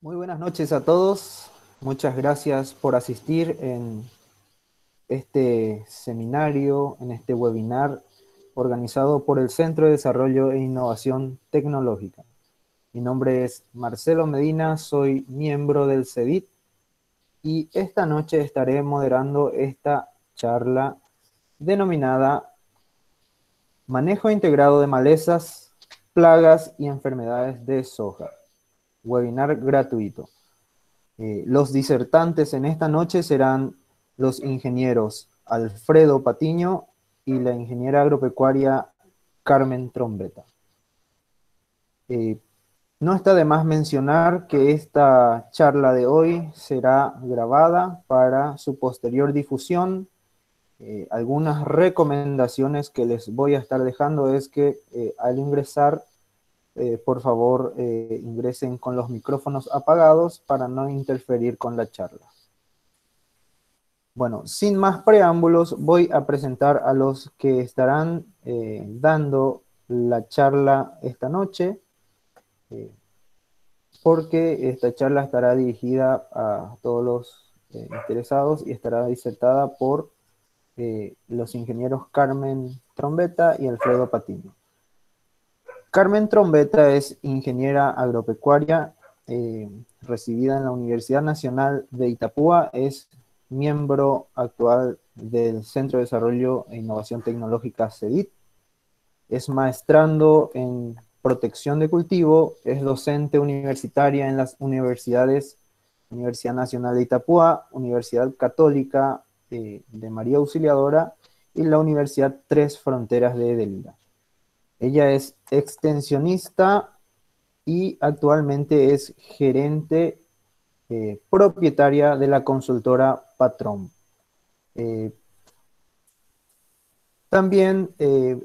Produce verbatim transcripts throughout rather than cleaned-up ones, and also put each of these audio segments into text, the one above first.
Muy buenas noches a todos, muchas gracias por asistir en este seminario, en este webinar organizado por el Centro de Desarrollo e Innovación Tecnológica. Mi nombre es Marcelo Medina, soy miembro del CEDIT y esta noche estaré moderando esta charla denominada Manejo Integrado de Malezas, Plagas y Enfermedades de Soja. Webinar gratuito. Eh, los disertantes en esta noche serán los ingenieros Alfredo Patiño y la ingeniera agropecuaria Carmen Trombetta. Eh, no está de más mencionar que esta charla de hoy será grabada para su posterior difusión. Eh, algunas recomendaciones que les voy a estar dejando es que eh, al ingresar, Eh, por favor, eh, ingresen con los micrófonos apagados para no interferir con la charla. Bueno, sin más preámbulos, voy a presentar a los que estarán eh, dando la charla esta noche, eh, porque esta charla estará dirigida a todos los eh, interesados y estará disertada por eh, los ingenieros Carmen Trombetta y Alfredo Patiño. Carmen Trombetta es ingeniera agropecuaria, eh, recibida en la Universidad Nacional de Itapúa, es miembro actual del Centro de Desarrollo e Innovación Tecnológica CEDIT, es maestrando en protección de cultivo, es docente universitaria en las universidades, Universidad Nacional de Itapúa, Universidad Católica eh, de María Auxiliadora y la Universidad Tres Fronteras de Delira. Ella es extensionista y actualmente es gerente eh, propietaria de la consultora Patrón. Eh, también eh,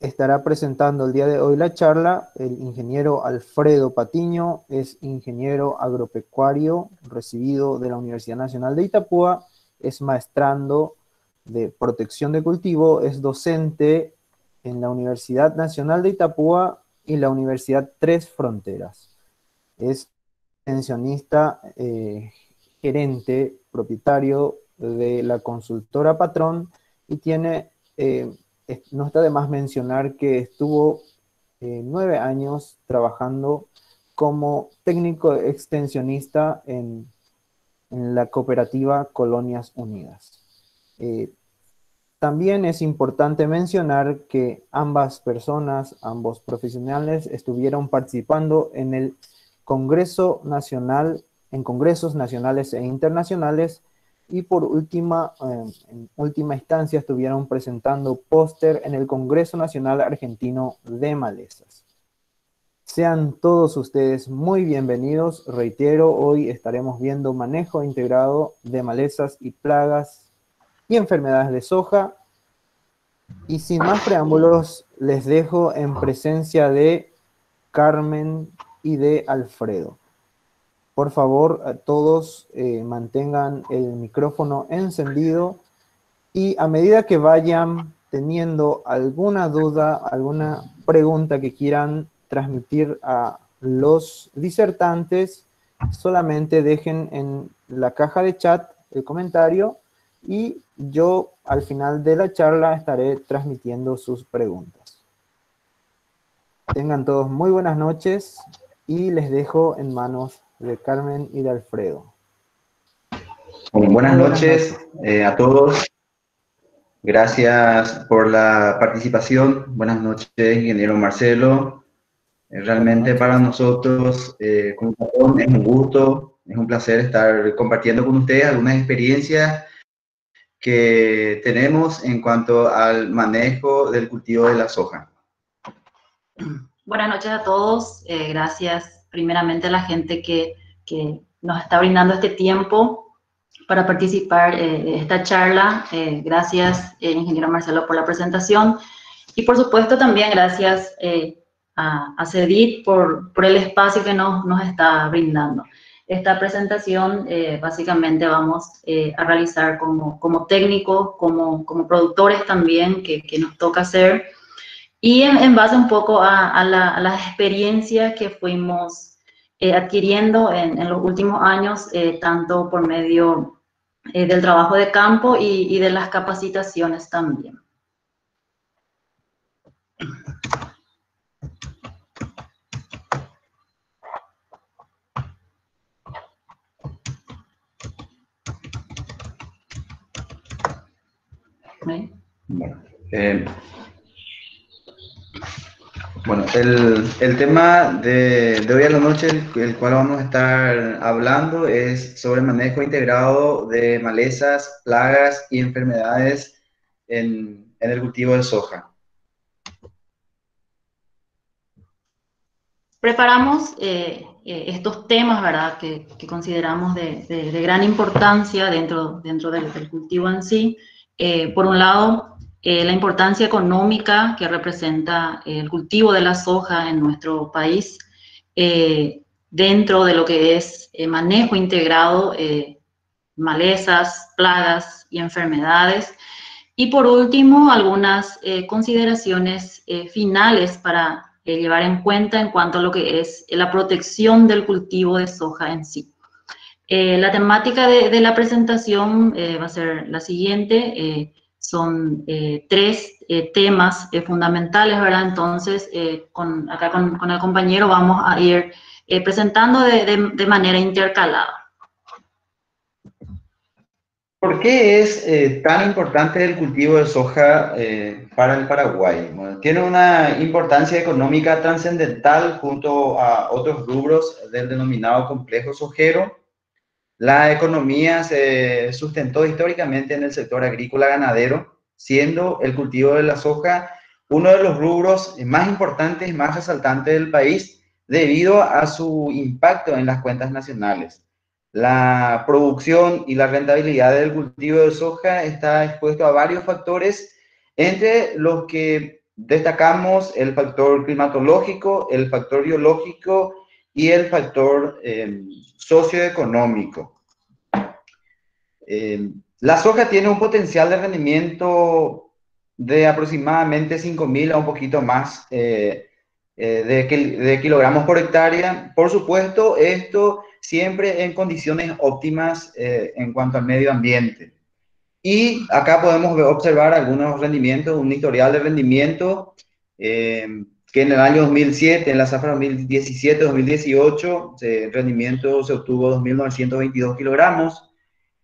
estará presentando el día de hoy la charla el ingeniero Alfredo Patiño, es ingeniero agropecuario recibido de la Universidad Nacional de Itapúa, es maestrando de protección de cultivo, es docente en la Universidad Nacional de Itapúa y la Universidad Tres Fronteras. Es pensionista, eh, gerente, propietario de la consultora Patrón y tiene, eh, no está de más mencionar que estuvo eh, nueve años trabajando como técnico extensionista en, en la cooperativa Colonias Unidas. Eh, También es importante mencionar que ambas personas, ambos profesionales, estuvieron participando en el Congreso Nacional, en congresos nacionales e internacionales, y por última, eh, en última instancia estuvieron presentando póster en el Congreso Nacional Argentino de Malezas. Sean todos ustedes muy bienvenidos. Reitero, hoy estaremos viendo manejo integrado de malezas y plagas y enfermedades de soja, y sin más preámbulos les dejo en presencia de Carmen y de Alfredo. Por favor, a todos eh, mantengan el micrófono encendido, y a medida que vayan teniendo alguna duda, alguna pregunta que quieran transmitir a los disertantes, solamente dejen en la caja de chat el comentario, y yo al final de la charla estaré transmitiendo sus preguntas. Tengan todos muy buenas noches y les dejo en manos de Carmen y de Alfredo. Buenas, buenas noches, noches. Eh, a todos. Gracias por la participación. Buenas noches, ingeniero Marcelo. Eh, realmente para nosotros eh, es un gusto, es un placer estar compartiendo con ustedes algunas experiencias que tenemos en cuanto al manejo del cultivo de la soja. Buenas noches a todos, eh, gracias primeramente a la gente que, que nos está brindando este tiempo para participar eh, de esta charla. Eh, gracias, eh, ingeniero Marcelo, por la presentación, y por supuesto también gracias eh, a, a CEDIT por, por el espacio que nos, nos está brindando. Esta presentación eh, básicamente vamos eh, a realizar como, como técnicos, como, como productores también, que, que nos toca hacer, y en, en base un poco a, a, la, a las experiencias que fuimos eh, adquiriendo en, en los últimos años, eh, tanto por medio eh, del trabajo de campo y, y de las capacitaciones también. Bueno, eh, bueno el, el tema de, de hoy a la noche, el, el cual vamos a estar hablando, es sobre el manejo integrado de malezas, plagas y enfermedades en, en el cultivo de soja. Preparamos eh, estos temas, ¿verdad?, que, que consideramos de, de, de gran importancia dentro, dentro del, del cultivo en sí. Eh, por un lado, eh, la importancia económica que representa el cultivo de la soja en nuestro país, eh, dentro de lo que es eh, manejo integrado, eh, malezas, plagas y enfermedades. Y por último, algunas eh, consideraciones eh, finales para eh, llevar en cuenta en cuanto a lo que es la protección del cultivo de soja en sí. Eh, la temática de, de la presentación eh, va a ser la siguiente, eh, son eh, tres eh, temas eh, fundamentales, ¿verdad? Entonces, eh, con, acá con, con el compañero vamos a ir eh, presentando de, de, de manera intercalada. ¿Por qué es eh, tan importante el cultivo de soja eh, para el Paraguay? Bueno, tiene una importancia económica trascendental junto a otros rubros del denominado complejo sojero. La economía se sustentó históricamente en el sector agrícola-ganadero, siendo el cultivo de la soja uno de los rubros más importantes y más resaltantes del país debido a su impacto en las cuentas nacionales. La producción y la rentabilidad del cultivo de soja está expuesto a varios factores, entre los que destacamos el factor climatológico, el factor biológico y el factor eh, socioeconómico. Eh, la soja tiene un potencial de rendimiento de aproximadamente cinco mil a un poquito más eh, eh, de, de kilogramos por hectárea. Por supuesto, esto siempre en condiciones óptimas eh, en cuanto al medio ambiente. Y acá podemos observar algunos rendimientos, un historial de rendimiento, eh, que en el año dos mil siete, en la zafra dos mil diecisiete dos mil dieciocho, el rendimiento se obtuvo dos mil novecientos veintidós kilogramos.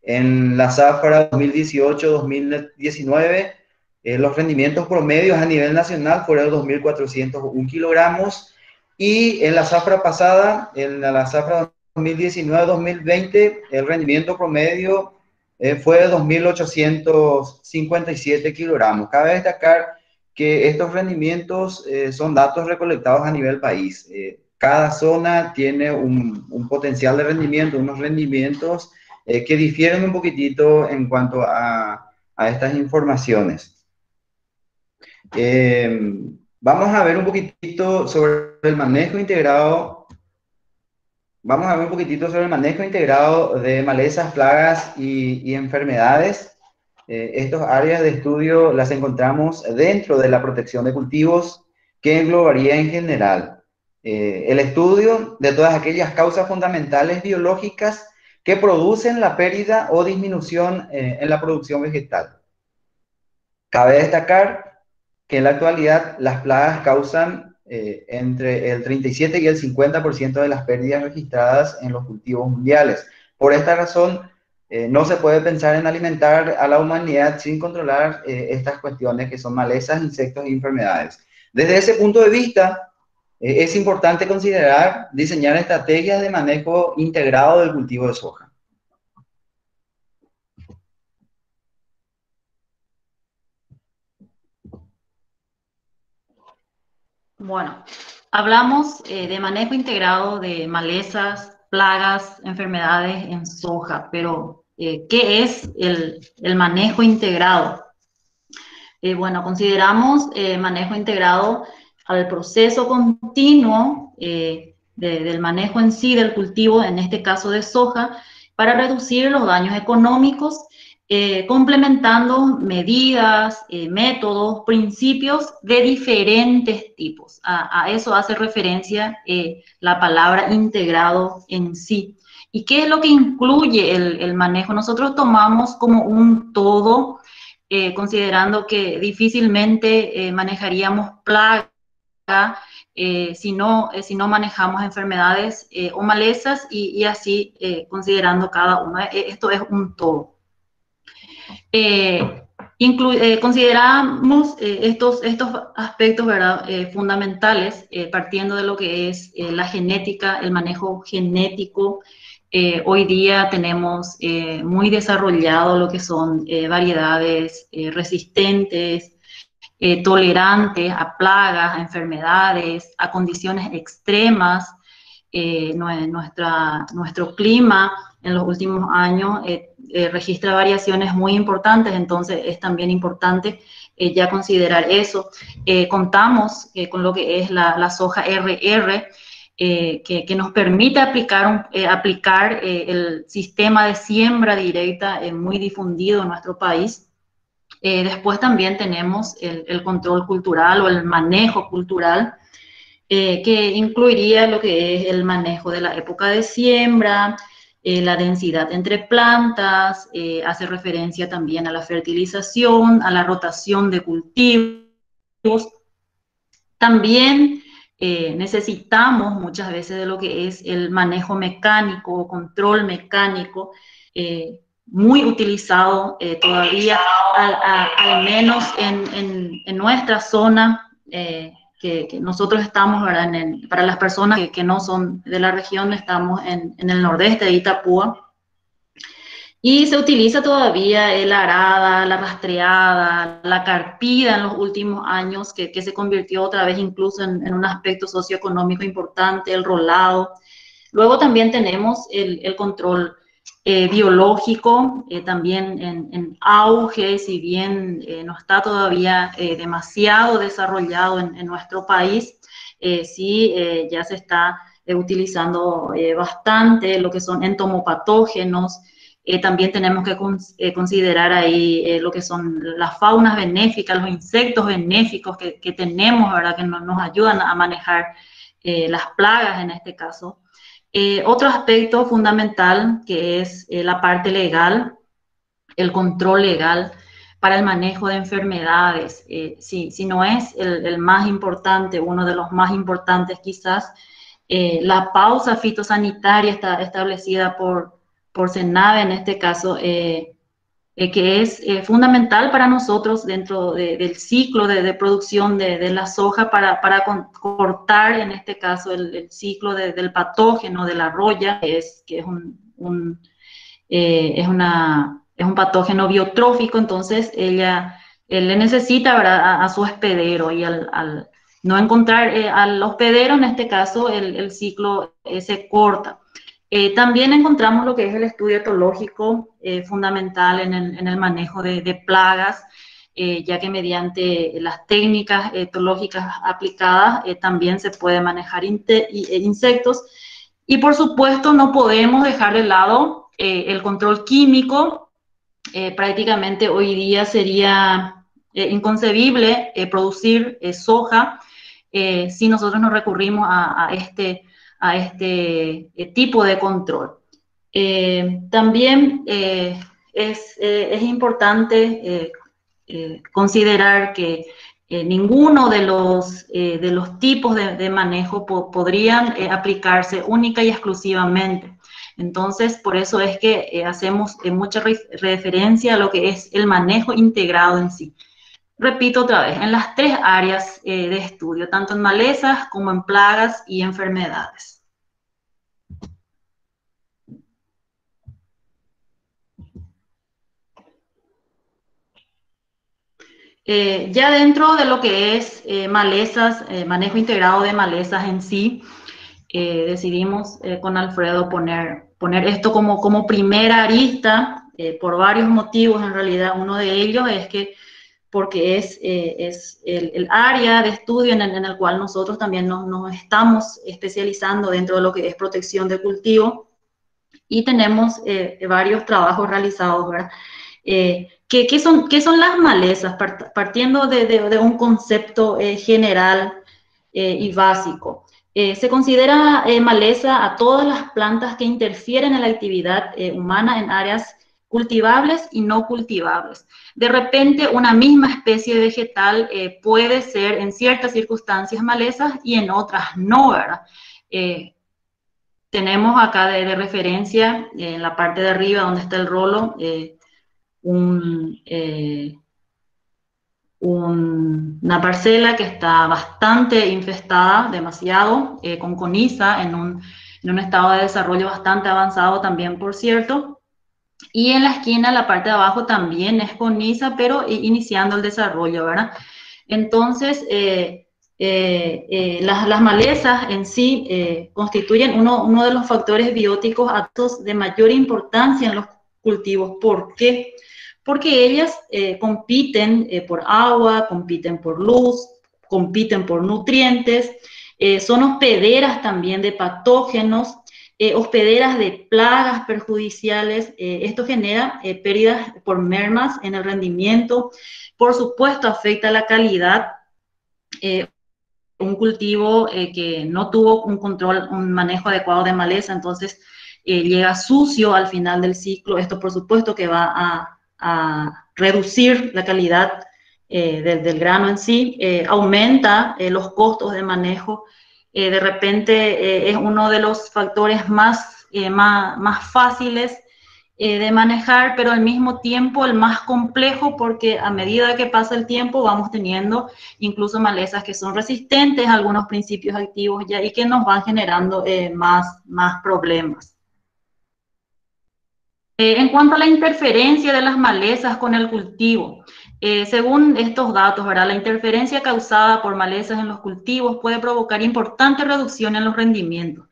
En la zafra dos mil dieciocho dos mil diecinueve, eh, los rendimientos promedios a nivel nacional fueron dos mil cuatrocientos uno kilogramos. Y en la zafra pasada, en la zafra dos mil diecinueve dos mil veinte, el rendimiento promedio eh, fue de dos mil ochocientos cincuenta y siete kilogramos. Cabe destacar que estos rendimientos eh, son datos recolectados a nivel país. Eh, cada zona tiene un, un potencial de rendimiento, unos rendimientos eh, que difieren un poquitito en cuanto a, a estas informaciones. Eh, vamos a ver un poquitito sobre el manejo integrado, vamos a ver un poquitito sobre el manejo integrado de malezas, plagas y, y enfermedades. Eh, estas áreas de estudio las encontramos dentro de la protección de cultivos, que englobaría en general eh, el estudio de todas aquellas causas fundamentales biológicas que producen la pérdida o disminución eh, en la producción vegetal. Cabe destacar que en la actualidad las plagas causan eh, entre el treinta y siete y el cincuenta por ciento de las pérdidas registradas en los cultivos mundiales. Por esta razón, Eh, no se puede pensar en alimentar a la humanidad sin controlar eh, estas cuestiones que son malezas, insectos y enfermedades. Desde ese punto de vista, eh, es importante considerar diseñar estrategias de manejo integrado del cultivo de soja. Bueno, hablamos eh, de manejo integrado de malezas, plagas, enfermedades en soja, pero eh, ¿qué es el, el manejo integrado? Eh, bueno, consideramos eh, manejo integrado al proceso continuo eh, de, del manejo en sí del cultivo, en este caso de soja, para reducir los daños económicos eh, complementando medidas, eh, métodos, principios de diferentes tipos. A, a eso hace referencia eh, la palabra integrado en sí. ¿Y qué es lo que incluye el, el manejo? Nosotros tomamos como un todo, eh, considerando que difícilmente eh, manejaríamos plaga, eh, si, no, eh, si no manejamos enfermedades eh, o malezas, y, y así eh, considerando cada uno. Esto es un todo. Eh, eh, consideramos eh, estos, estos aspectos, ¿verdad? Eh, fundamentales, eh, partiendo de lo que es eh, la genética, el manejo genético. Eh, hoy día tenemos eh, muy desarrollado lo que son eh, variedades eh, resistentes, eh, tolerantes a plagas, a enfermedades, a condiciones extremas. Eh, nuestra, nuestro clima en los últimos años eh, eh, registra variaciones muy importantes, entonces es también importante eh, ya considerar eso. Eh, contamos eh, con lo que es la, la soja R R, Eh, que, que nos permite aplicar, un, eh, aplicar eh, el sistema de siembra directa eh, muy difundido en nuestro país. Eh, después también tenemos el, el control cultural o el manejo cultural, eh, que incluiría lo que es el manejo de la época de siembra, eh, la densidad entre plantas, eh, hace referencia también a la fertilización, a la rotación de cultivos. También Eh, necesitamos muchas veces de lo que es el manejo mecánico o control mecánico, eh, muy utilizado eh, todavía, al, a, al menos en, en, en nuestra zona, eh, que, que nosotros estamos, ¿verdad? En el, para las personas que, que no son de la región, estamos en, en el nordeste de Itapúa. Y se utiliza todavía el arada, la rastreada, la carpida en los últimos años, que, que se convirtió otra vez incluso en, en un aspecto socioeconómico importante, el rolado. Luego también tenemos el, el control eh, biológico, eh, también en, en auge, si bien eh, no está todavía eh, demasiado desarrollado en, en nuestro país, eh, sí eh, ya se está eh, utilizando eh, bastante lo que son entomopatógenos. Eh, también tenemos que cons eh, considerar ahí eh, lo que son las faunas benéficas, los insectos benéficos que, que tenemos, ¿verdad? Que no, nos ayudan a manejar eh, las plagas en este caso. Eh, otro aspecto fundamental que es eh, la parte legal, el control legal para el manejo de enfermedades. Eh, si, si no es el, el más importante, uno de los más importantes quizás, eh, la pausa fitosanitaria está establecida por por CENAVE en este caso, eh, eh, que es eh, fundamental para nosotros dentro de, del ciclo de, de producción de, de la soja para, para con, cortar en este caso el, el ciclo de, del patógeno de la roya, que es, que es, un, un, eh, es, una, es un patógeno biotrófico, entonces ella él le necesita a, a su hospedero y al, al no encontrar eh, al hospedero en este caso el, el ciclo eh, se corta. Eh, también encontramos lo que es el estudio etológico eh, fundamental en el, en el manejo de, de plagas, eh, ya que mediante las técnicas etológicas aplicadas eh, también se puede manejar insectos. Y por supuesto no podemos dejar de lado eh, el control químico. Eh, prácticamente hoy día sería eh, inconcebible eh, producir eh, soja eh, si nosotros no recurrimos a, a este a este tipo de control. Eh, también eh, es, eh, es importante eh, eh, considerar que eh, ninguno de los, eh, de los tipos de, de manejo po podrían eh, aplicarse única y exclusivamente. Entonces, por eso es que eh, hacemos eh, mucha re referencia a lo que es el manejo integrado en sí. Repito otra vez, en las tres áreas eh, de estudio, tanto en malezas como en plagas y enfermedades. Eh, ya dentro de lo que es eh, malezas, eh, manejo integrado de malezas en sí, eh, decidimos eh, con Alfredo poner, poner esto como, como primera arista, eh, por varios motivos en realidad. Uno de ellos es que porque es, eh, es el, el área de estudio en el, en el cual nosotros también nos, nos estamos especializando dentro de lo que es protección de cultivo, y tenemos eh, varios trabajos realizados, ¿verdad? Eh, ¿qué, qué, son, ¿Qué son las malezas? Partiendo de, de, de un concepto eh, general eh, y básico. Eh, se considera eh, maleza a todas las plantas que interfieren en la actividad eh, humana en áreas cultivables y no cultivables. De repente, una misma especie vegetal eh, puede ser en ciertas circunstancias malezas y en otras no, ¿verdad? Eh, tenemos acá de, de referencia, eh, en la parte de arriba donde está el rolo, eh, un, eh, un, una parcela que está bastante infestada, demasiado, eh, con coniza, en un, en un estado de desarrollo bastante avanzado también, por cierto. Y en la esquina, la parte de abajo también es coniza, pero iniciando el desarrollo, ¿verdad? Entonces, eh, eh, eh, las, las malezas en sí eh, constituyen uno, uno de los factores bióticos aptos de mayor importancia en los cultivos. ¿Por qué? Porque ellas eh, compiten eh, por agua, compiten por luz, compiten por nutrientes, eh, son hospederas también de patógenos, Eh, hospederas de plagas perjudiciales. Eh, esto genera eh, pérdidas por mermas en el rendimiento, por supuesto afecta la calidad. Eh, un cultivo eh, que no tuvo un control, un manejo adecuado de maleza, entonces eh, llega sucio al final del ciclo. Esto por supuesto que va a, a reducir la calidad eh, del, del grano en sí, eh, aumenta eh, los costos de manejo. Eh, de repente eh, es uno de los factores más, eh, más, más fáciles eh, de manejar, pero al mismo tiempo el más complejo, porque a medida que pasa el tiempo vamos teniendo incluso malezas que son resistentes a algunos principios activos ya y que nos van generando eh, más, más problemas. Eh, en cuanto a la interferencia de las malezas con el cultivo, Eh, según estos datos, ¿verdad? La interferencia causada por malezas en los cultivos puede provocar importante reducción en los rendimientos.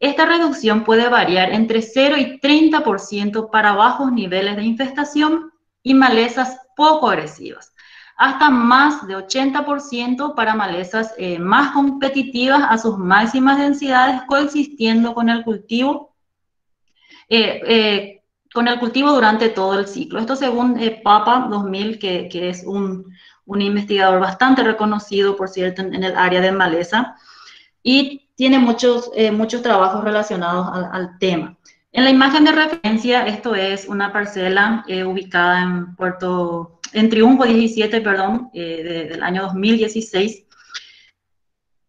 Esta reducción puede variar entre cero y treinta por ciento para bajos niveles de infestación y malezas poco agresivas, hasta más de ochenta por ciento para malezas eh, más competitivas a sus máximas densidades, coexistiendo con el cultivo eh, eh, con el cultivo durante todo el ciclo. Esto según eh, Papa dos mil, que, que es un, un investigador bastante reconocido, por cierto, en, en el área de maleza, y tiene muchos, eh, muchos trabajos relacionados al, al tema. En la imagen de referencia, esto es una parcela eh, ubicada en Puerto, en Triunfo diecisiete, perdón, eh, de, del año dos mil dieciséis,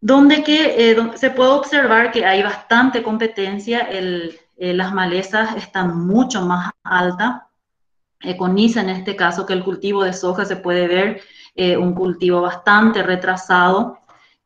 donde que, eh, se puede observar que hay bastante competencia. el... Eh, las malezas están mucho más altas, eh, coniza en este caso, que el cultivo de soja. Se puede ver eh, un cultivo bastante retrasado,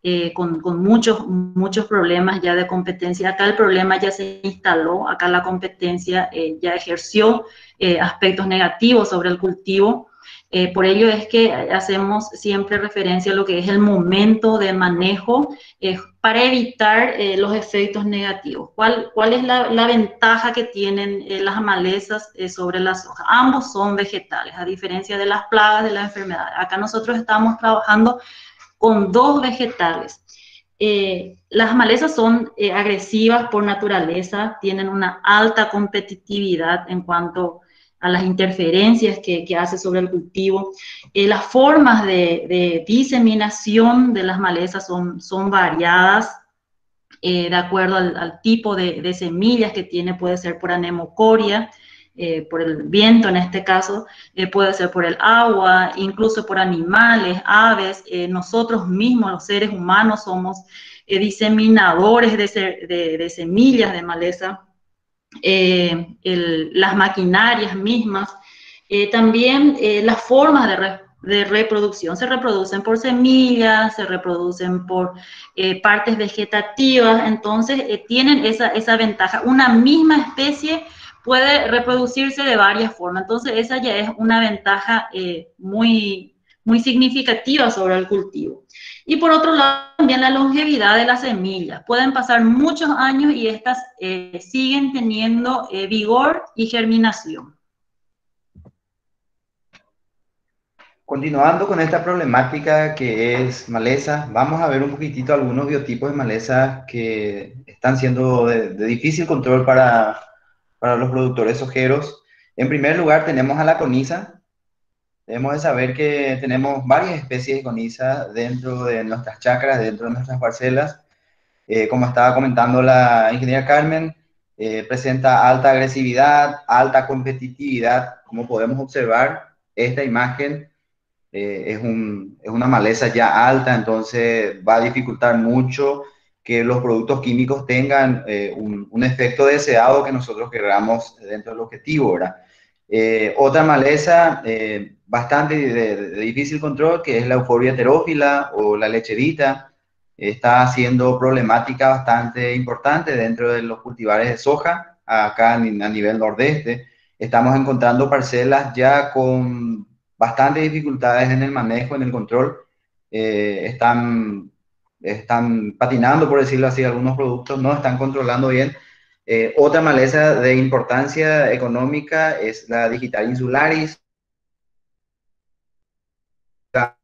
eh, con, con muchos, muchos problemas ya de competencia. Acá el problema ya se instaló, acá la competencia eh, ya ejerció eh, aspectos negativos sobre el cultivo. Eh, por ello es que hacemos siempre referencia a lo que es el momento de manejo eh, para evitar eh, los efectos negativos. ¿Cuál, cuál es la, la ventaja que tienen eh, las malezas eh, sobre la soja? Ambos son vegetales, a diferencia de las plagas, de las enfermedades. Acá nosotros estamos trabajando con dos vegetales. Eh, las malezas son eh, agresivas por naturaleza, tienen una alta competitividad en cuanto a las interferencias que, que hace sobre el cultivo. Eh, las formas de, de diseminación de las malezas son, son variadas, eh, de acuerdo al, al tipo de, de semillas que tiene. Puede ser por anemocoria, eh, por el viento en este caso, eh, puede ser por el agua, incluso por animales, aves. Eh, nosotros mismos, los seres humanos, somos eh, diseminadores de, de, de semillas de maleza. Eh, el, las maquinarias mismas, eh, también eh, las formas de, re, de reproducción. Se reproducen por semillas, se reproducen por eh, partes vegetativas, entonces eh, tienen esa, esa ventaja. Una misma especie puede reproducirse de varias formas, entonces esa ya es una ventaja eh, muy, muy significativa sobre el cultivo. Y por otro lado, también la longevidad de las semillas. Pueden pasar muchos años y estas eh, siguen teniendo eh, vigor y germinación. Continuando con esta problemática que es maleza, vamos a ver un poquitito algunos biotipos de maleza que están siendo de, de difícil control para, para los productores sojeros. En primer lugar tenemos a la coniza. Debemos de saber que tenemos varias especies de coniza dentro de nuestras chacras, dentro de nuestras parcelas. Eh, como estaba comentando la ingeniera Carmen, eh, presenta alta agresividad, alta competitividad. Como podemos observar, esta imagen eh, es, un, es una maleza ya alta, entonces va a dificultar mucho que los productos químicos tengan eh, un, un efecto deseado que nosotros queramos dentro del objetivo, ¿verdad? Eh, otra maleza eh, bastante de, de difícil control, que es la Euforbia terófila o la lecherita, está siendo problemática bastante importante dentro de los cultivares de soja. Acá a nivel nordeste estamos encontrando parcelas ya con bastantes dificultades en el manejo, en el control. Eh, están, están patinando, por decirlo así, algunos productos no están controlando bien. Eh, otra maleza de importancia económica es la Digitaria insularis. Está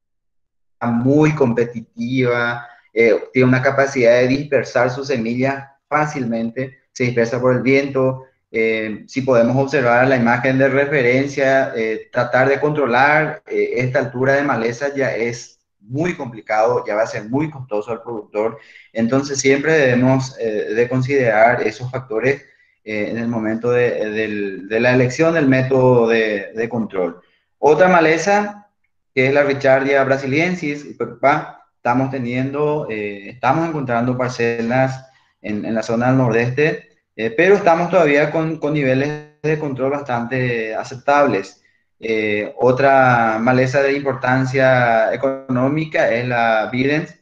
muy competitiva, eh, tiene una capacidad de dispersar sus semillas fácilmente, se dispersa por el viento. Eh, si podemos observar la imagen de referencia, eh, tratar de controlar eh, esta altura de maleza ya es muy complicado, ya va a ser muy costoso al productor. Entonces siempre debemos eh, de considerar esos factores eh, en el momento de, de, de la elección del método de, de control. Otra maleza, que es la Richardia brasiliensis, estamos teniendo, eh, estamos encontrando parcelas en, en la zona del nordeste, eh, pero estamos todavía con, con niveles de control bastante aceptables. Eh, otra maleza de importancia económica es la Birens,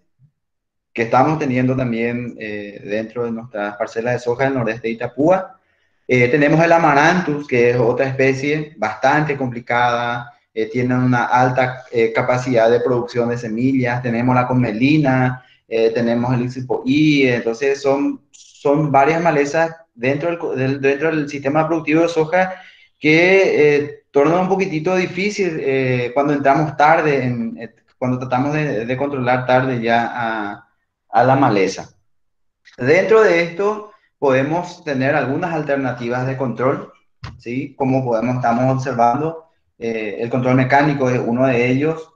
que estamos teniendo también eh, dentro de nuestras parcelas de soja del nordeste de Itapúa. Eh, tenemos el Amaranthus, que es otra especie bastante complicada, eh, tiene una alta eh, capacidad de producción de semillas. Tenemos la Commelina, eh, tenemos el Ixipoí. Entonces son, son varias malezas dentro del, del, dentro del sistema productivo de soja que eh, torna un poquitito difícil eh, cuando entramos tarde, en, eh, cuando tratamos de, de controlar tarde ya a, a la maleza. Dentro de esto podemos tener algunas alternativas de control, ¿sí? Como podemos, estamos observando, eh, el control mecánico es uno de ellos.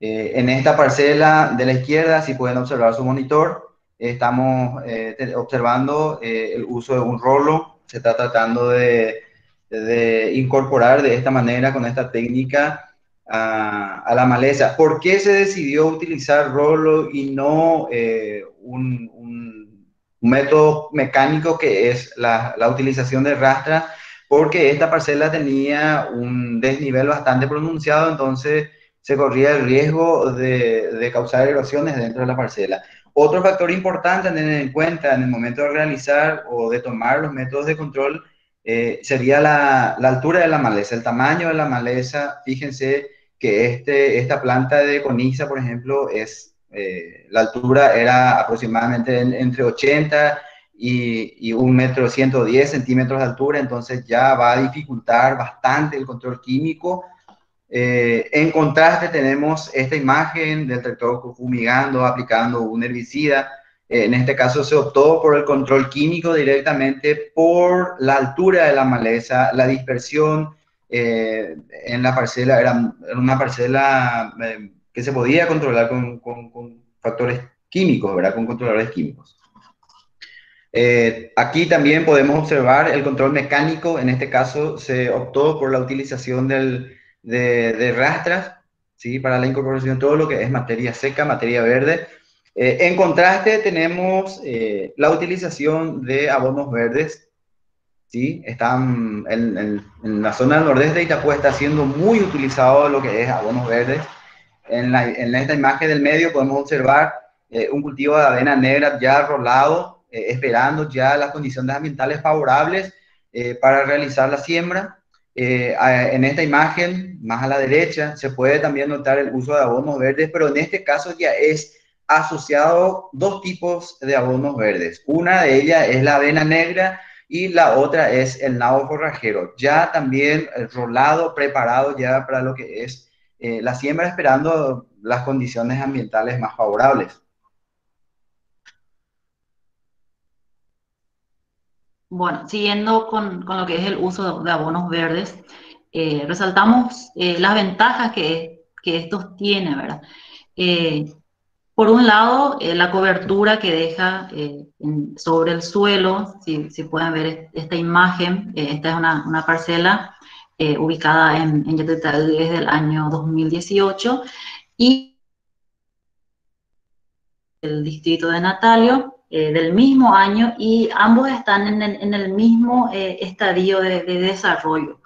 Eh, en esta parcela de la izquierda, si pueden observar su monitor, eh, estamos eh, observando eh, el uso de un rolo. Se está tratando de... de incorporar de esta manera, con esta técnica, a, a la maleza. ¿Por qué se decidió utilizar rolo y no eh, un, un método mecánico, que es la, la utilización de rastra? Porque esta parcela tenía un desnivel bastante pronunciado, entonces se corría el riesgo de, de causar erosiones dentro de la parcela. Otro factor importante a tener en cuenta en el momento de realizar o de tomar los métodos de control Eh, sería la, la altura de la maleza, el tamaño de la maleza. Fíjense que este, esta planta de coniza, por ejemplo, es, eh, la altura era aproximadamente en, entre ochenta y, y un metro ciento diez centímetros de altura, entonces ya va a dificultar bastante el control químico. Eh, en contraste tenemos esta imagen del tractor fumigando, aplicando un herbicida. En este caso se optó por el control químico directamente por la altura de la maleza, la dispersión eh, en la parcela, era una parcela eh, que se podía controlar con, con, con factores químicos, ¿verdad? Con controladores químicos. Eh, aquí también podemos observar el control mecánico. En este caso se optó por la utilización del, de, de rastras, ¿sí? Para la incorporación de todo lo que es materia seca, materia verde. Eh, en contraste tenemos eh, la utilización de abonos verdes, ¿sí? Están en, en, en la zona del nordeste de Itapúa está siendo muy utilizado lo que es abonos verdes. En, la, en esta imagen del medio podemos observar eh, un cultivo de avena negra ya rolado, eh, esperando ya las condiciones ambientales favorables eh, para realizar la siembra. Eh, en esta imagen, más a la derecha, se puede también notar el uso de abonos verdes, pero en este caso ya es asociado dos tipos de abonos verdes. Una de ellas es la avena negra y la otra es el nabo forrajero, ya también rolado, preparado ya para lo que es eh, la siembra, esperando las condiciones ambientales más favorables. Bueno, siguiendo con, con lo que es el uso de abonos verdes, eh, resaltamos eh, las ventajas que, que estos tienen, ¿verdad? Eh, por un lado, eh, la cobertura que deja eh, en, sobre el suelo, si, si pueden ver esta imagen, eh, esta es una, una parcela eh, ubicada en, en Yatutay desde el año dos mil dieciocho, y el distrito de Natalio, Eh, del mismo año, y ambos están en el, en el mismo eh, estadio de, de desarrollo.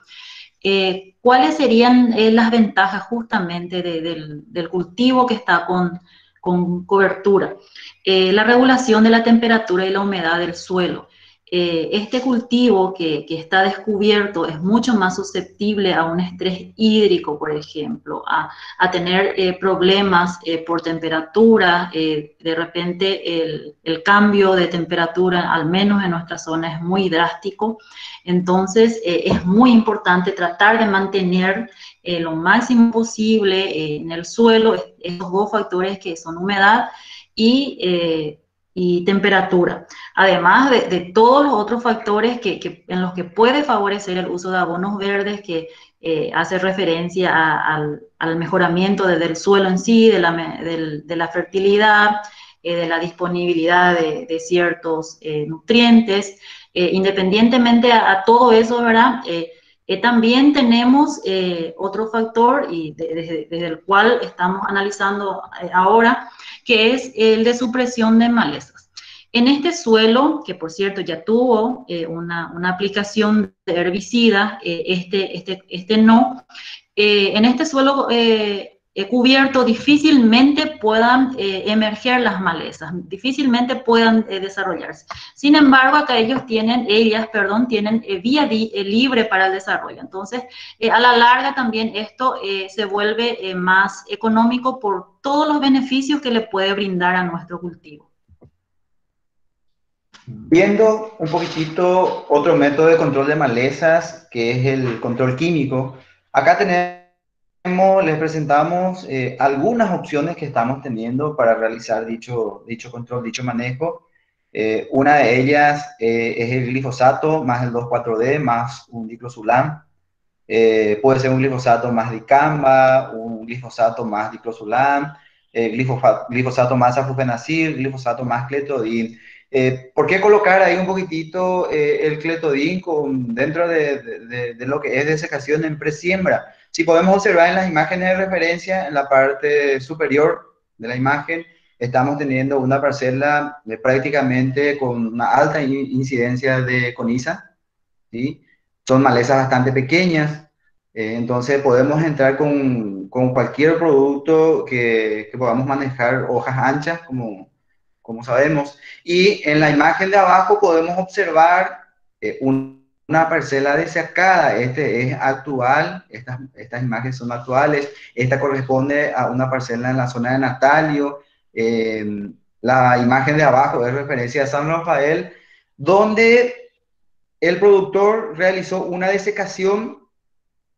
Eh, ¿Cuáles serían eh, las ventajas justamente de, del, del cultivo que está con, con cobertura? Eh, la regulación de la temperatura y la humedad del suelo. Eh, este cultivo que, que está descubierto es mucho más susceptible a un estrés hídrico, por ejemplo, a, a tener eh, problemas eh, por temperatura, eh, de repente el, el cambio de temperatura, al menos en nuestra zona, es muy drástico. Entonces eh, es muy importante tratar de mantener eh, lo máximo posible eh, en el suelo estos dos factores que son humedad y eh, y temperatura, además de, de todos los otros factores que, que, en los que puede favorecer el uso de abonos verdes, que eh, hace referencia a, al, al mejoramiento de, del suelo en sí, de la, de, de la fertilidad, eh, de la disponibilidad de, de ciertos eh, nutrientes, eh, independientemente a, a todo eso, ¿verdad? Eh, eh, también tenemos eh, otro factor, y de, de, desde el cual estamos analizando ahora, que es el de supresión de malezas. En este suelo, que por cierto ya tuvo eh, una, una aplicación de herbicida, eh, este, este, este no, eh, en este suelo eh, cubierto difícilmente puedan eh, emerger las malezas, difícilmente puedan eh, desarrollarse. Sin embargo, acá ellos tienen, ellas, perdón, tienen eh, vía di, eh, libre para el desarrollo. Entonces, eh, a la larga también esto eh, se vuelve eh, más económico por todos los beneficios que le puede brindar a nuestro cultivo. Viendo un poquitito otro método de control de malezas, que es el control químico, acá tenemos les presentamos eh, algunas opciones que estamos teniendo para realizar dicho, dicho control, dicho manejo. Eh, una de ellas eh, es el glifosato más el dos cuatro D más un diclosulam. Eh, puede ser un glifosato más dicamba, un glifosato más diclosulam, eh, glifosato más aflufenacil, glifosato más cletodin. Eh, ¿Por qué colocar ahí un poquitito eh, el cletodin con, dentro de, de, de lo que es desecación en presiembra? Si podemos observar en las imágenes de referencia, en la parte superior de la imagen, estamos teniendo una parcela de prácticamente con una alta incidencia de coniza, ¿sí? Son malezas bastante pequeñas, eh, entonces podemos entrar con, con cualquier producto que, que podamos manejar hojas anchas, como, como sabemos. Y en la imagen de abajo podemos observar eh, un... una parcela desecada. Este es actual, estas, estas imágenes son actuales, esta corresponde a una parcela en la zona de Natalio, eh, la imagen de abajo es referencia a San Rafael, donde el productor realizó una desecación,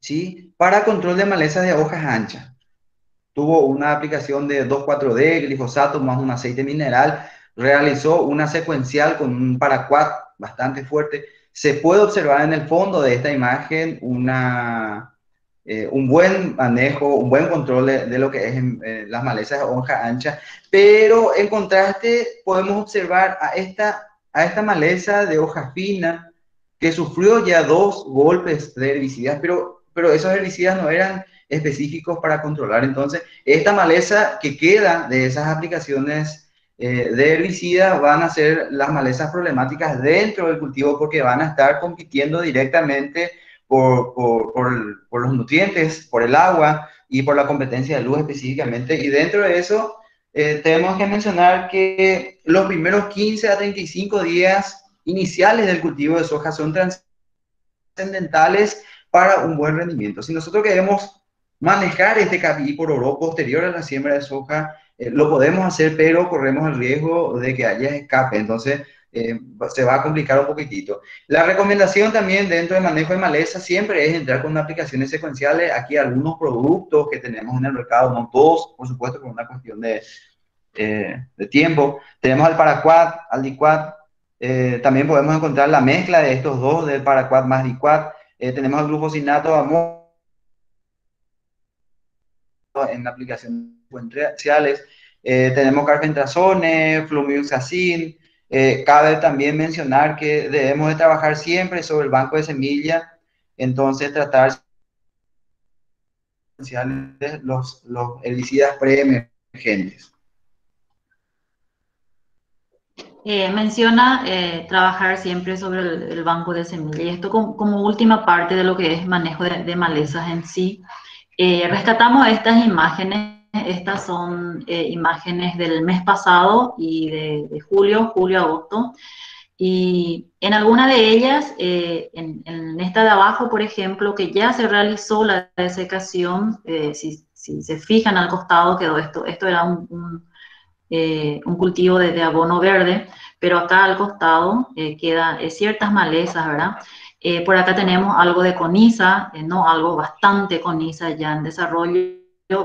¿sí?, para control de malezas de hojas anchas. Tuvo una aplicación de dos cuatro D, glifosato más un aceite mineral, realizó una secuencial con un paraquat bastante fuerte. Se puede observar en el fondo de esta imagen una, eh, un buen manejo, un buen control de, de lo que es eh, las malezas de hoja ancha, pero en contraste podemos observar a esta, a esta maleza de hoja fina que sufrió ya dos golpes de herbicidas, pero, pero esos herbicidas no eran específicos para controlar. Entonces, esta maleza que queda de esas aplicaciones Eh, de herbicidas van a ser las malezas problemáticas dentro del cultivo, porque van a estar compitiendo directamente por, por, por, por los nutrientes, por el agua y por la competencia de luz específicamente. Y dentro de eso eh, tenemos que mencionar que los primeros quince a treinta y cinco días iniciales del cultivo de soja son trascendentales para un buen rendimiento. Si nosotros queremos manejar este capií por oro posterior a la siembra de soja, Eh, lo podemos hacer, pero corremos el riesgo de que haya escape, entonces eh, se va a complicar un poquitito. La recomendación también dentro del manejo de maleza siempre es entrar con aplicaciones secuenciales. Aquí algunos productos que tenemos en el mercado, no todos, por supuesto, por una cuestión de, eh, de tiempo. Tenemos al paraquat, al diquat, Eh, también podemos encontrar la mezcla de estos dos, del paraquat más diquat. Eh, tenemos el glufosinato amor en aplicaciones secuenciales. Eh, tenemos carfentrazone, flumiuxacin. Eh, cabe también mencionar que debemos de trabajar siempre sobre el banco de semillas, entonces tratar los, los herbicidas preemergentes. Eh, menciona eh, trabajar siempre sobre el, el banco de semillas, y esto como, como última parte de lo que es manejo de, de malezas en sí. Eh, rescatamos estas imágenes. Estas son eh, imágenes del mes pasado y de, de julio, julio, agosto. Y en alguna de ellas, eh, en, en esta de abajo, por ejemplo, que ya se realizó la desecación, eh, si, si se fijan al costado quedó esto, esto era un, un, eh, un cultivo de, de abono verde, pero acá al costado eh, quedan eh, ciertas malezas, ¿verdad? Eh, por acá tenemos algo de coniza, eh, no algo bastante coniza ya en desarrollo.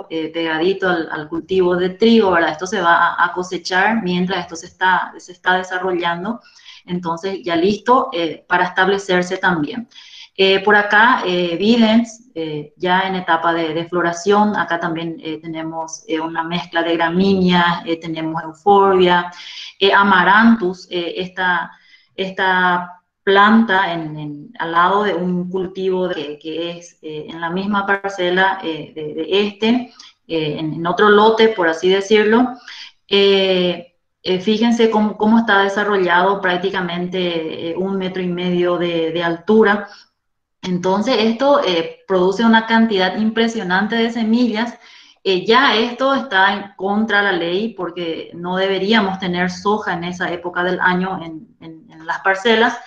Eh, pegadito al, al cultivo de trigo, ¿verdad? Esto se va a, a cosechar mientras esto se está, se está desarrollando, entonces ya listo eh, para establecerse también. Eh, por acá, eh, Birens, eh, ya en etapa de, de floración, acá también eh, tenemos eh, una mezcla de gramíneas, eh, tenemos euforbia, eh, amaranthus, eh, esta, esta planta en, en, al lado de un cultivo de, que es eh, en la misma parcela eh, de, de este, eh, en, en otro lote, por así decirlo. Eh, eh, fíjense cómo, cómo está desarrollado, prácticamente eh, un metro y medio de, de altura. Entonces esto eh, produce una cantidad impresionante de semillas. Eh, ya esto está en contra la ley porque no deberíamos tener soja en esa época del año en, en, en las parcelas.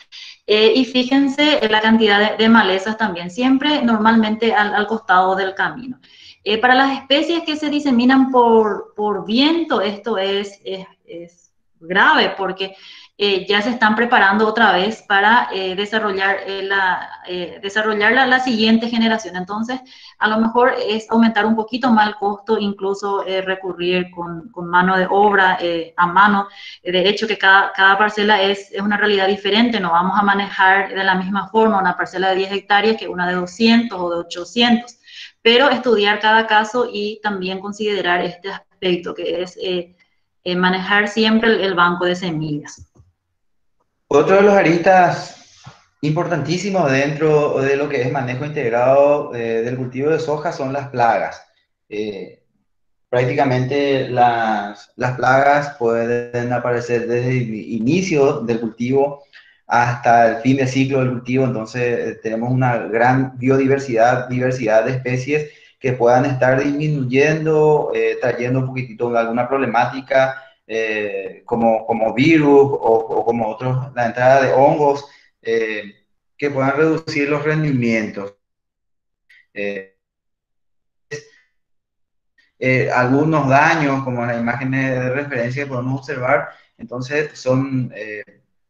Eh, y fíjense en la cantidad de, de malezas también, siempre normalmente al, al costado del camino. Eh, para las especies que se diseminan por, por viento, esto es, es, es grave porque eh, ya se están preparando otra vez para eh, desarrollar, eh, la, eh, desarrollar la, la siguiente generación. Entonces, a lo mejor es aumentar un poquito más el costo, incluso eh, recurrir con, con mano de obra, eh, a mano. De hecho, que cada, cada parcela es, es una realidad diferente, no vamos a manejar de la misma forma una parcela de diez hectáreas que una de doscientas o de ochocientas, pero estudiar cada caso y también considerar este aspecto, que es eh, eh, manejar siempre el, el banco de semillas. Otro de los aristas importantísimos dentro de lo que es manejo integrado eh, del cultivo de soja son las plagas. Eh, prácticamente las, las plagas pueden aparecer desde el inicio del cultivo hasta el fin del ciclo del cultivo, entonces tenemos una gran biodiversidad, diversidad de especies que puedan estar disminuyendo, eh, trayendo un poquitito alguna problemática, Eh, como, como virus o, o como otros, la entrada de hongos, eh, que puedan reducir los rendimientos. Eh, eh, algunos daños, como las imágenes de referencia que podemos observar, entonces son eh,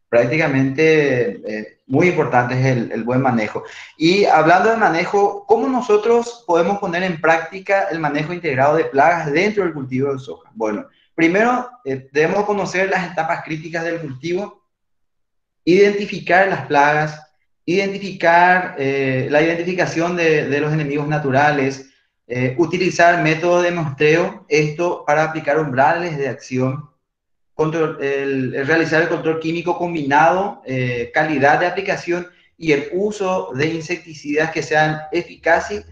prácticamente eh, muy importantes el, el buen manejo. Y hablando de manejo, ¿cómo nosotros podemos poner en práctica el manejo integrado de plagas dentro del cultivo de soja? Bueno, primero, eh, debemos conocer las etapas críticas del cultivo, identificar las plagas, identificar eh, la identificación de, de los enemigos naturales, eh, utilizar método de muestreo, esto para aplicar umbrales de acción, control, el, el realizar el control químico combinado, eh, calidad de aplicación y el uso de insecticidas que sean eficacia,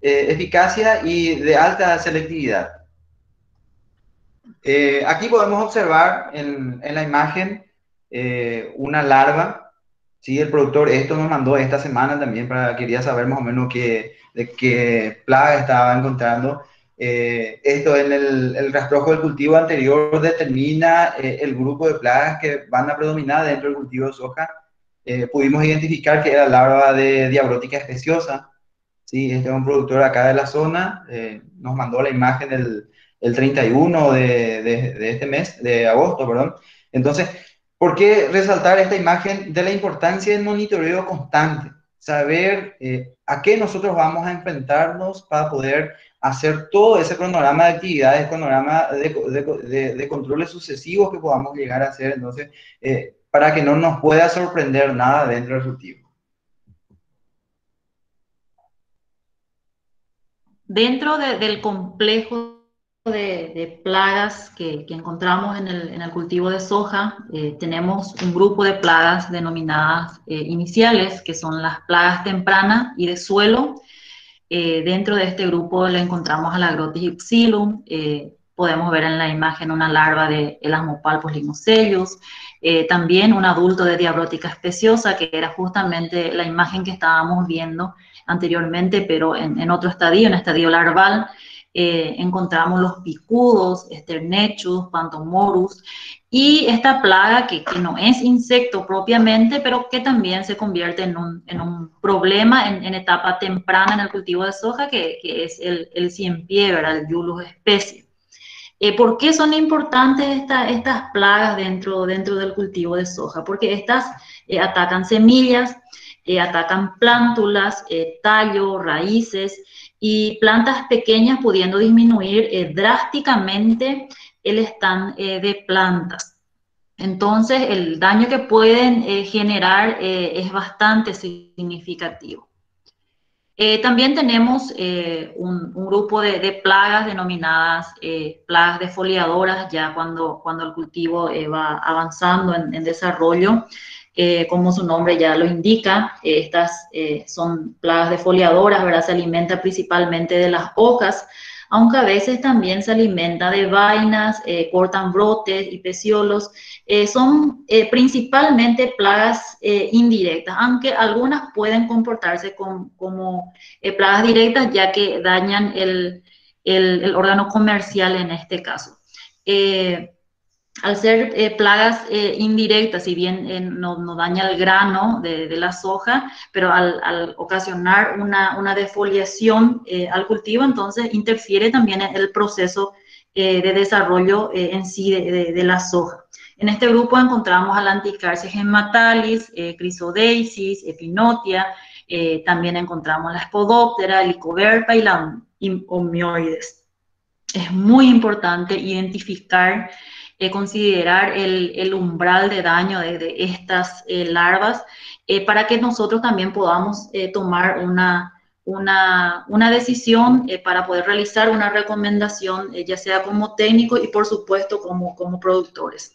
eh, eficacia y de alta selectividad. Eh, aquí podemos observar en, en la imagen eh, una larva, ¿sí? El productor esto nos mandó esta semana también, para quería saber más o menos qué, de qué plaga estaba encontrando. Eh, esto en el, el rastrojo del cultivo anterior determina eh, el grupo de plagas que van a predominar dentro del cultivo de soja. Eh, pudimos identificar que era larva de Diabrotica speciosa, ¿sí? Este es un productor acá de la zona, eh, nos mandó la imagen del... el treinta y uno de, de, de este mes, de agosto, perdón. Entonces, ¿por qué resaltar esta imagen de la importancia del monitoreo constante? Saber eh, a qué nosotros vamos a enfrentarnos para poder hacer todo ese cronograma de actividades, cronograma de, de, de, de controles sucesivos que podamos llegar a hacer. Entonces, eh, para que no nos pueda sorprender nada dentro de su tipo. Dentro de, del complejo de, de plagas que, que encontramos en el, en el cultivo de soja, eh, tenemos un grupo de plagas denominadas eh, iniciales, que son las plagas tempranas y de suelo. Eh, dentro de este grupo le encontramos a la Agrotis ipsilon. Eh, podemos ver en la imagen una larva de elasmopalpos lignocellos, eh, también un adulto de Diabrotica speciosa, que era justamente la imagen que estábamos viendo anteriormente, pero en, en otro estadio, en estadio larval. Eh, encontramos los picudos, esternechus, pantomorus, y esta plaga que, que no es insecto propiamente, pero que también se convierte en un, en un problema en, en etapa temprana en el cultivo de soja, que, que es el, el cienpie, ¿verdad?, el Iulus especie. Eh, ¿Por qué son importantes esta, estas plagas dentro, dentro del cultivo de soja? Porque estas eh, atacan semillas, eh, atacan plántulas, eh, tallo, raíces, y plantas pequeñas, pudiendo disminuir eh, drásticamente el stand eh, de plantas. Entonces, el daño que pueden eh, generar eh, es bastante significativo. Eh, también tenemos eh, un, un grupo de, de plagas denominadas eh, plagas defoliadoras, ya cuando, cuando el cultivo eh, va avanzando en, en desarrollo. Eh, como su nombre ya lo indica, eh, estas eh, son plagas defoliadoras, ¿verdad? Se alimenta principalmente de las hojas, aunque a veces también se alimenta de vainas, eh, cortan brotes y peciolos. Eh, son eh, principalmente plagas eh, indirectas, aunque algunas pueden comportarse con, como eh, plagas directas, ya que dañan el, el, el órgano comercial en este caso. Eh, Al ser eh, plagas eh, indirectas, si bien eh, no, no daña el grano de, de la soja, pero al, al ocasionar una, una defoliación eh, al cultivo, entonces interfiere también en el proceso eh, de desarrollo eh, en sí de, de, de la soja. En este grupo encontramos a la Anticarsia gematalis, eh, Crisodeisis, Epinotia, eh, también encontramos la Spodoptera, Licoverpa y la Homeoides. Es muy importante identificar... Eh, considerar el, el umbral de daño de, de estas eh, larvas eh, para que nosotros también podamos eh, tomar una, una, una decisión eh, para poder realizar una recomendación, eh, ya sea como técnico y por supuesto como, como productores.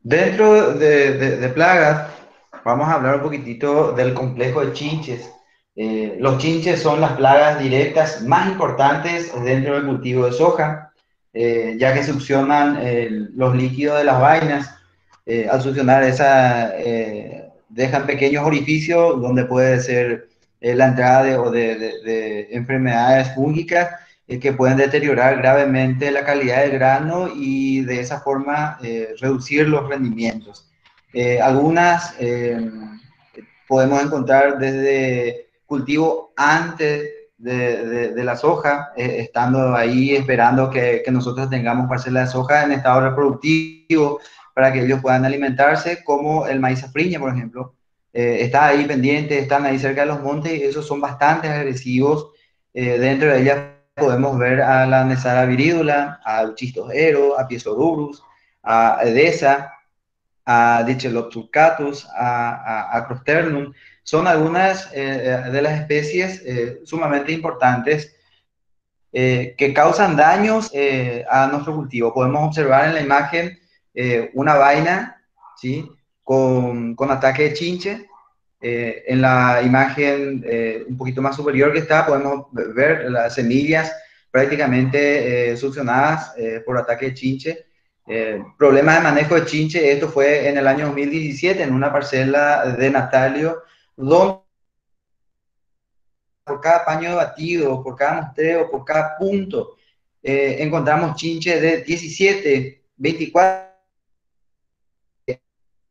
Dentro de, de, de plagas, vamos a hablar un poquitito del complejo de chinches. Eh, los chinches son las plagas directas más importantes dentro del cultivo de soja, eh, ya que succionan eh, los líquidos de las vainas. Eh, al succionar esa, eh, dejan pequeños orificios donde puede ser eh, la entrada de, o de, de, de enfermedades fúngicas eh, que pueden deteriorar gravemente la calidad del grano y de esa forma eh, reducir los rendimientos. Eh, algunas eh, podemos encontrar desde... cultivo antes de, de, de la soja, eh, estando ahí esperando que, que nosotros tengamos parcelas de soja en estado reproductivo para que ellos puedan alimentarse, como el maíz afriña, por ejemplo. Eh, está ahí pendiente, están ahí cerca de los montes y esos son bastante agresivos. Eh, dentro de ellas podemos ver a la Nesara virídula, a Luchistosero, a Piesorurus, a Edesa, a Dichelopsurcatus, a, a, a Crosternum. Son algunas eh, de las especies eh, sumamente importantes eh, que causan daños eh, a nuestro cultivo. Podemos observar en la imagen eh, una vaina, ¿sí?, con, con ataque de chinche. Eh, en la imagen eh, un poquito más superior que está, podemos ver las semillas prácticamente eh, succionadas eh, por ataque de chinche. Eh, problemas de manejo de chinche, esto fue en el año dos mil diecisiete en una parcela de Natalio, donde por cada paño de batido, por cada mostreo, por cada punto, eh, encontramos chinches de diecisiete, veinticuatro.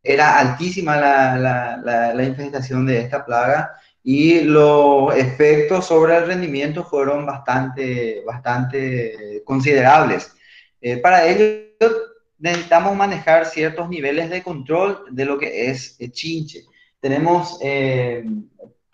Era altísima la, la, la, la infestación de esta plaga y los efectos sobre el rendimiento fueron bastante, bastante considerables. Eh, para ello necesitamos manejar ciertos niveles de control de lo que es eh, chinche. Tenemos, eh,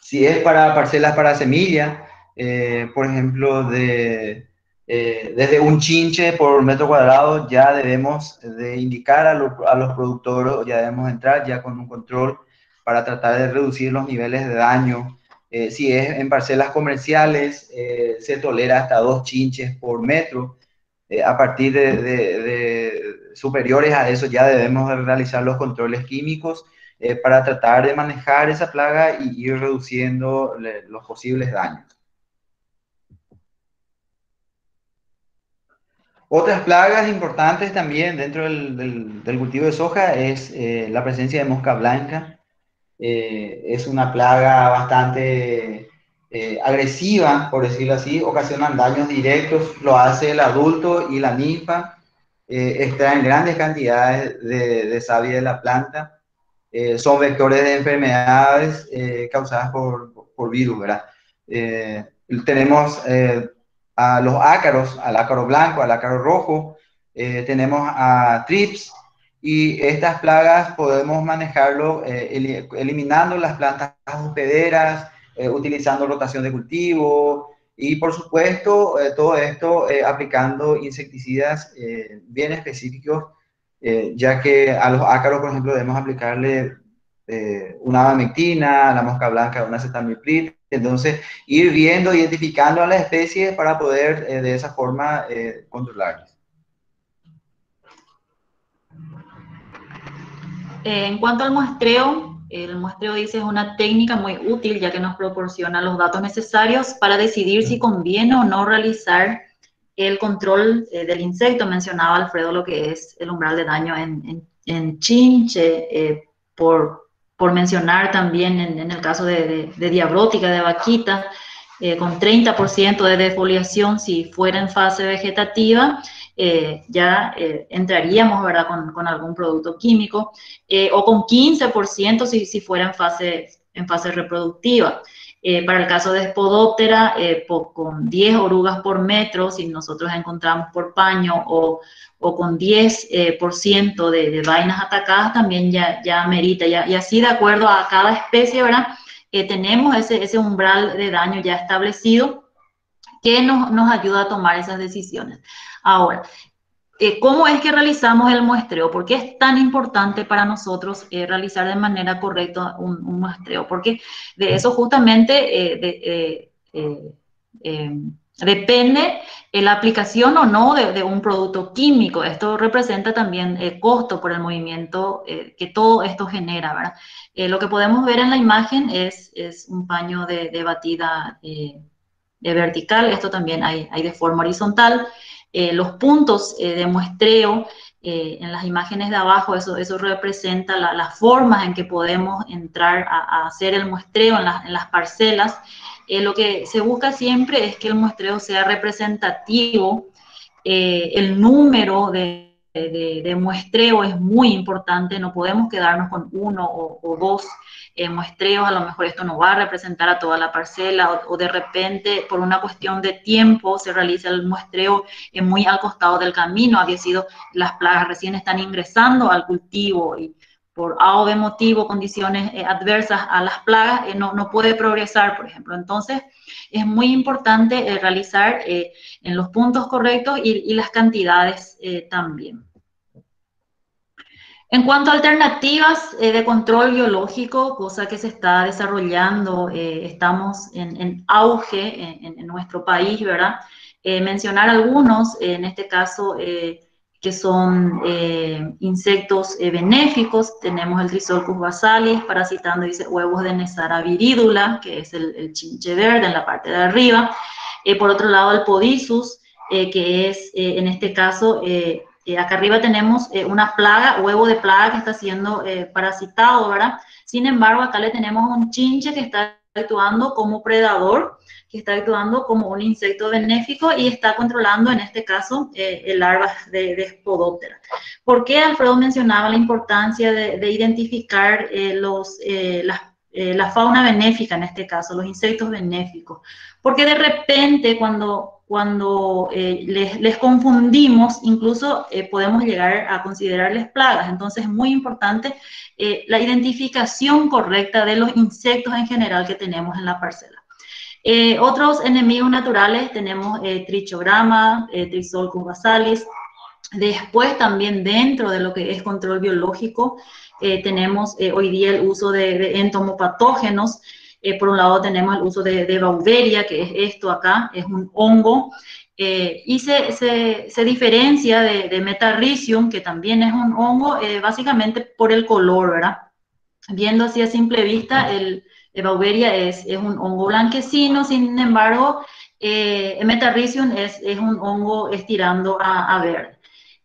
si es para parcelas para semilla, eh, por ejemplo, de eh, desde un chinche por metro cuadrado ya debemos de indicar a los, a los productores, ya debemos entrar ya con un control para tratar de reducir los niveles de daño. Eh, si es en parcelas comerciales, eh, se tolera hasta dos chinches por metro. Eh, a partir de, de, de superiores a eso ya debemos realizar los controles químicos eh, para tratar de manejar esa plaga y ir reduciendo le, los posibles daños. Otras plagas importantes también dentro del, del, del cultivo de soja es eh, la presencia de mosca blanca. Eh, es una plaga bastante eh, agresiva, por decirlo así, ocasionan daños directos, lo hace el adulto y la ninfa, eh, extraen grandes cantidades de, de savia de la planta, eh, son vectores de enfermedades eh, causadas por, por virus, ¿verdad? Eh, tenemos eh, a los ácaros, al ácaro blanco, al ácaro rojo, eh, tenemos a trips, y estas plagas podemos manejarlo eh, eliminando las plantas hospederas, eh, utilizando rotación de cultivo y por supuesto eh, todo esto eh, aplicando insecticidas eh, bien específicos, eh, ya que a los ácaros, por ejemplo, debemos aplicarle eh, una abamectina, a la mosca blanca una acetamiprid, entonces ir viendo, identificando a las especies para poder eh, de esa forma eh, controlarlas. Eh, en cuanto al muestreo, el muestreo dice es una técnica muy útil ya que nos proporciona los datos necesarios para decidir si conviene o no realizar el control eh, del insecto. Mencionaba Alfredo lo que es el umbral de daño en, en, en chinche, eh, por, por mencionar también en, en el caso de, de, de diabrótica, de vaquita, eh, con treinta por ciento de defoliación si fuera en fase vegetativa. Eh, ya eh, entraríamos, ¿verdad?, con, con algún producto químico, eh, o con quince por ciento si, si fuera en fase, en fase reproductiva. Eh, para el caso de Spodoptera, eh, po, con diez orugas por metro, si nosotros encontramos por paño, o, o con diez por ciento eh, por ciento de, de vainas atacadas, también ya, ya merita, ya, y así de acuerdo a cada especie, ¿verdad?, eh, tenemos ese, ese umbral de daño ya establecido, que nos, nos ayuda a tomar esas decisiones. Ahora, eh, ¿cómo es que realizamos el muestreo? ¿Por qué es tan importante para nosotros eh, realizar de manera correcta un, un muestreo? Porque de eso justamente eh, de, eh, eh, eh, depende eh, la aplicación o no de, de un producto químico. Esto representa también eh, costo por el movimiento eh, que todo esto genera, ¿verdad? Eh, lo que podemos ver en la imagen es, es un paño de, de batida eh, de vertical, esto también hay, hay de forma horizontal. Eh, los puntos eh, de muestreo eh, en las imágenes de abajo, eso, eso representa la, las formas en que podemos entrar a, a hacer el muestreo en, la, en las parcelas. Eh, lo que se busca siempre es que el muestreo sea representativo. Eh, el número de, de, de muestreo es muy importante, no podemos quedarnos con uno o, o dos Eh, muestreos, a lo mejor esto no va a representar a toda la parcela, o, o de repente por una cuestión de tiempo se realiza el muestreo eh, muy al costado del camino, había sido las plagas recién están ingresando al cultivo y por A o B motivo, condiciones eh, adversas a las plagas, eh, no, no puede progresar, por ejemplo. Entonces es muy importante eh, realizar eh, en los puntos correctos y, y las cantidades eh, también. En cuanto a alternativas eh, de control biológico, cosa que se está desarrollando, eh, estamos en, en auge en, en nuestro país, ¿verdad? Eh, mencionar algunos, eh, en este caso, eh, que son eh, insectos eh, benéficos, tenemos el Crisolcus basalis, parasitando, dice, huevos de Nesara virídula, que es el, el chinche verde en la parte de arriba. Eh, por otro lado, el Podisus, eh, que es, eh, en este caso, eh, Eh, acá arriba tenemos eh, una plaga, huevo de plaga que está siendo eh, parasitado, ¿verdad? Sin embargo, acá le tenemos un chinche que está actuando como predador, que está actuando como un insecto benéfico y está controlando, en este caso, eh, el larva de, de Spodoptera. ¿Por qué Alfredo mencionaba la importancia de, de identificar eh, los, eh, las, eh, la fauna benéfica, en este caso, los insectos benéficos? Porque de repente, cuando... cuando eh, les, les confundimos, incluso eh, podemos llegar a considerarles plagas. Entonces es muy importante eh, la identificación correcta de los insectos en general que tenemos en la parcela. Eh, otros enemigos naturales tenemos eh, trichograma, eh, trisolcus basalis. Después también dentro de lo que es control biológico, eh, tenemos eh, hoy día el uso de, de entomopatógenos. Eh, por un lado tenemos el uso de, de Beauveria, que es esto acá, es un hongo. Eh, y se, se, se diferencia de, de Metarhizium, que también es un hongo, eh, básicamente por el color, ¿verdad? Viendo así a simple vista, el, el Beauveria es, es un hongo blanquecino, sin embargo, eh, Metarhizium es, es un hongo estirando a, a verde.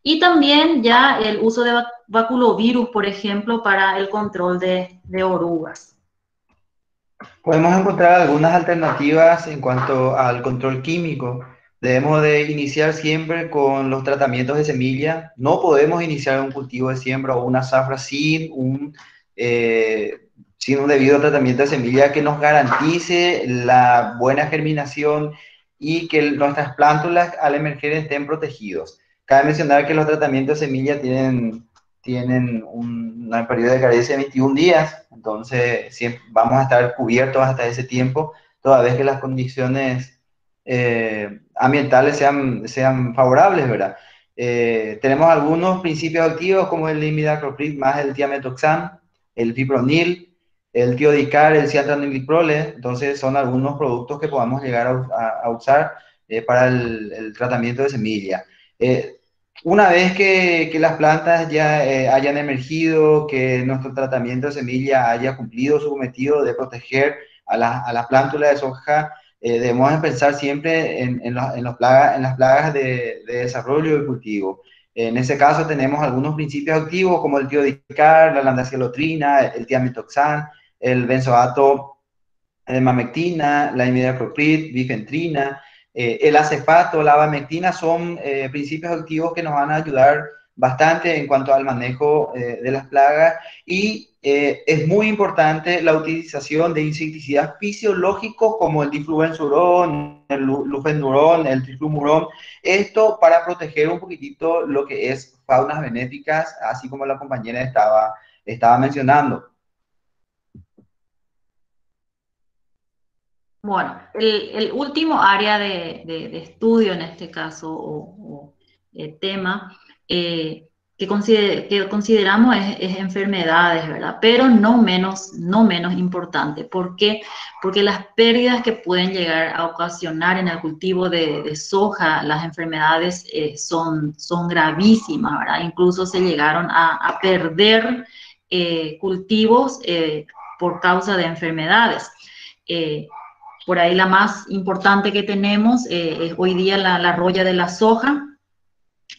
Y también ya el uso de baculovirus, por ejemplo, para el control de, de orugas. Podemos encontrar algunas alternativas en cuanto al control químico. Debemos de iniciar siempre con los tratamientos de semilla. No podemos iniciar un cultivo de siembra o una zafra sin un, eh, sin un debido tratamiento de semilla que nos garantice la buena germinación y que nuestras plántulas al emerger estén protegidos. Cabe mencionar que los tratamientos de semilla tienen, tienen un, un periodo de carencia de veintiún días, entonces siempre vamos a estar cubiertos hasta ese tiempo, toda vez que las condiciones Eh, ambientales sean, sean favorables, ¿verdad? Eh, tenemos algunos principios activos como el imidacloprid más el tiametoxam, el fipronil, el tiodicar, el ciantroniprole. Entonces son algunos productos que podamos llegar a, a, a usar eh, para el, el tratamiento de semilla. Eh, una vez que, que las plantas ya eh, hayan emergido, que nuestro tratamiento de semilla haya cumplido su cometido de proteger a la, a la plántula de soja, Eh, debemos pensar siempre en, en, los, en, los plaga, en las plagas de, de desarrollo del cultivo. En ese caso tenemos algunos principios activos como el tiodicar, la landacielotrina, el tiametoxán, el benzoato de mamectina, la imidacloprid, bifentrina, eh, el acefato, la abamectina, son eh, principios activos que nos van a ayudar bastante en cuanto al manejo eh, de las plagas. Y Eh, es muy importante la utilización de insecticidas fisiológicos como el difluensurón, el lufendurón, el triflumurón, esto para proteger un poquitito lo que es faunas benéficas, así como la compañera estaba, estaba mencionando. Bueno, el, el último área de, de, de estudio en este caso, o, o eh, tema, eh, Que, consider, que consideramos es, es enfermedades, ¿verdad? Pero no menos, no menos importante. ¿Por qué? Porque las pérdidas que pueden llegar a ocasionar en el cultivo de, de soja, las enfermedades eh, son, son gravísimas, ¿verdad? Incluso se llegaron a, a perder eh, cultivos eh, por causa de enfermedades. Eh, por ahí la más importante que tenemos eh, es hoy día la, la roya de la soja,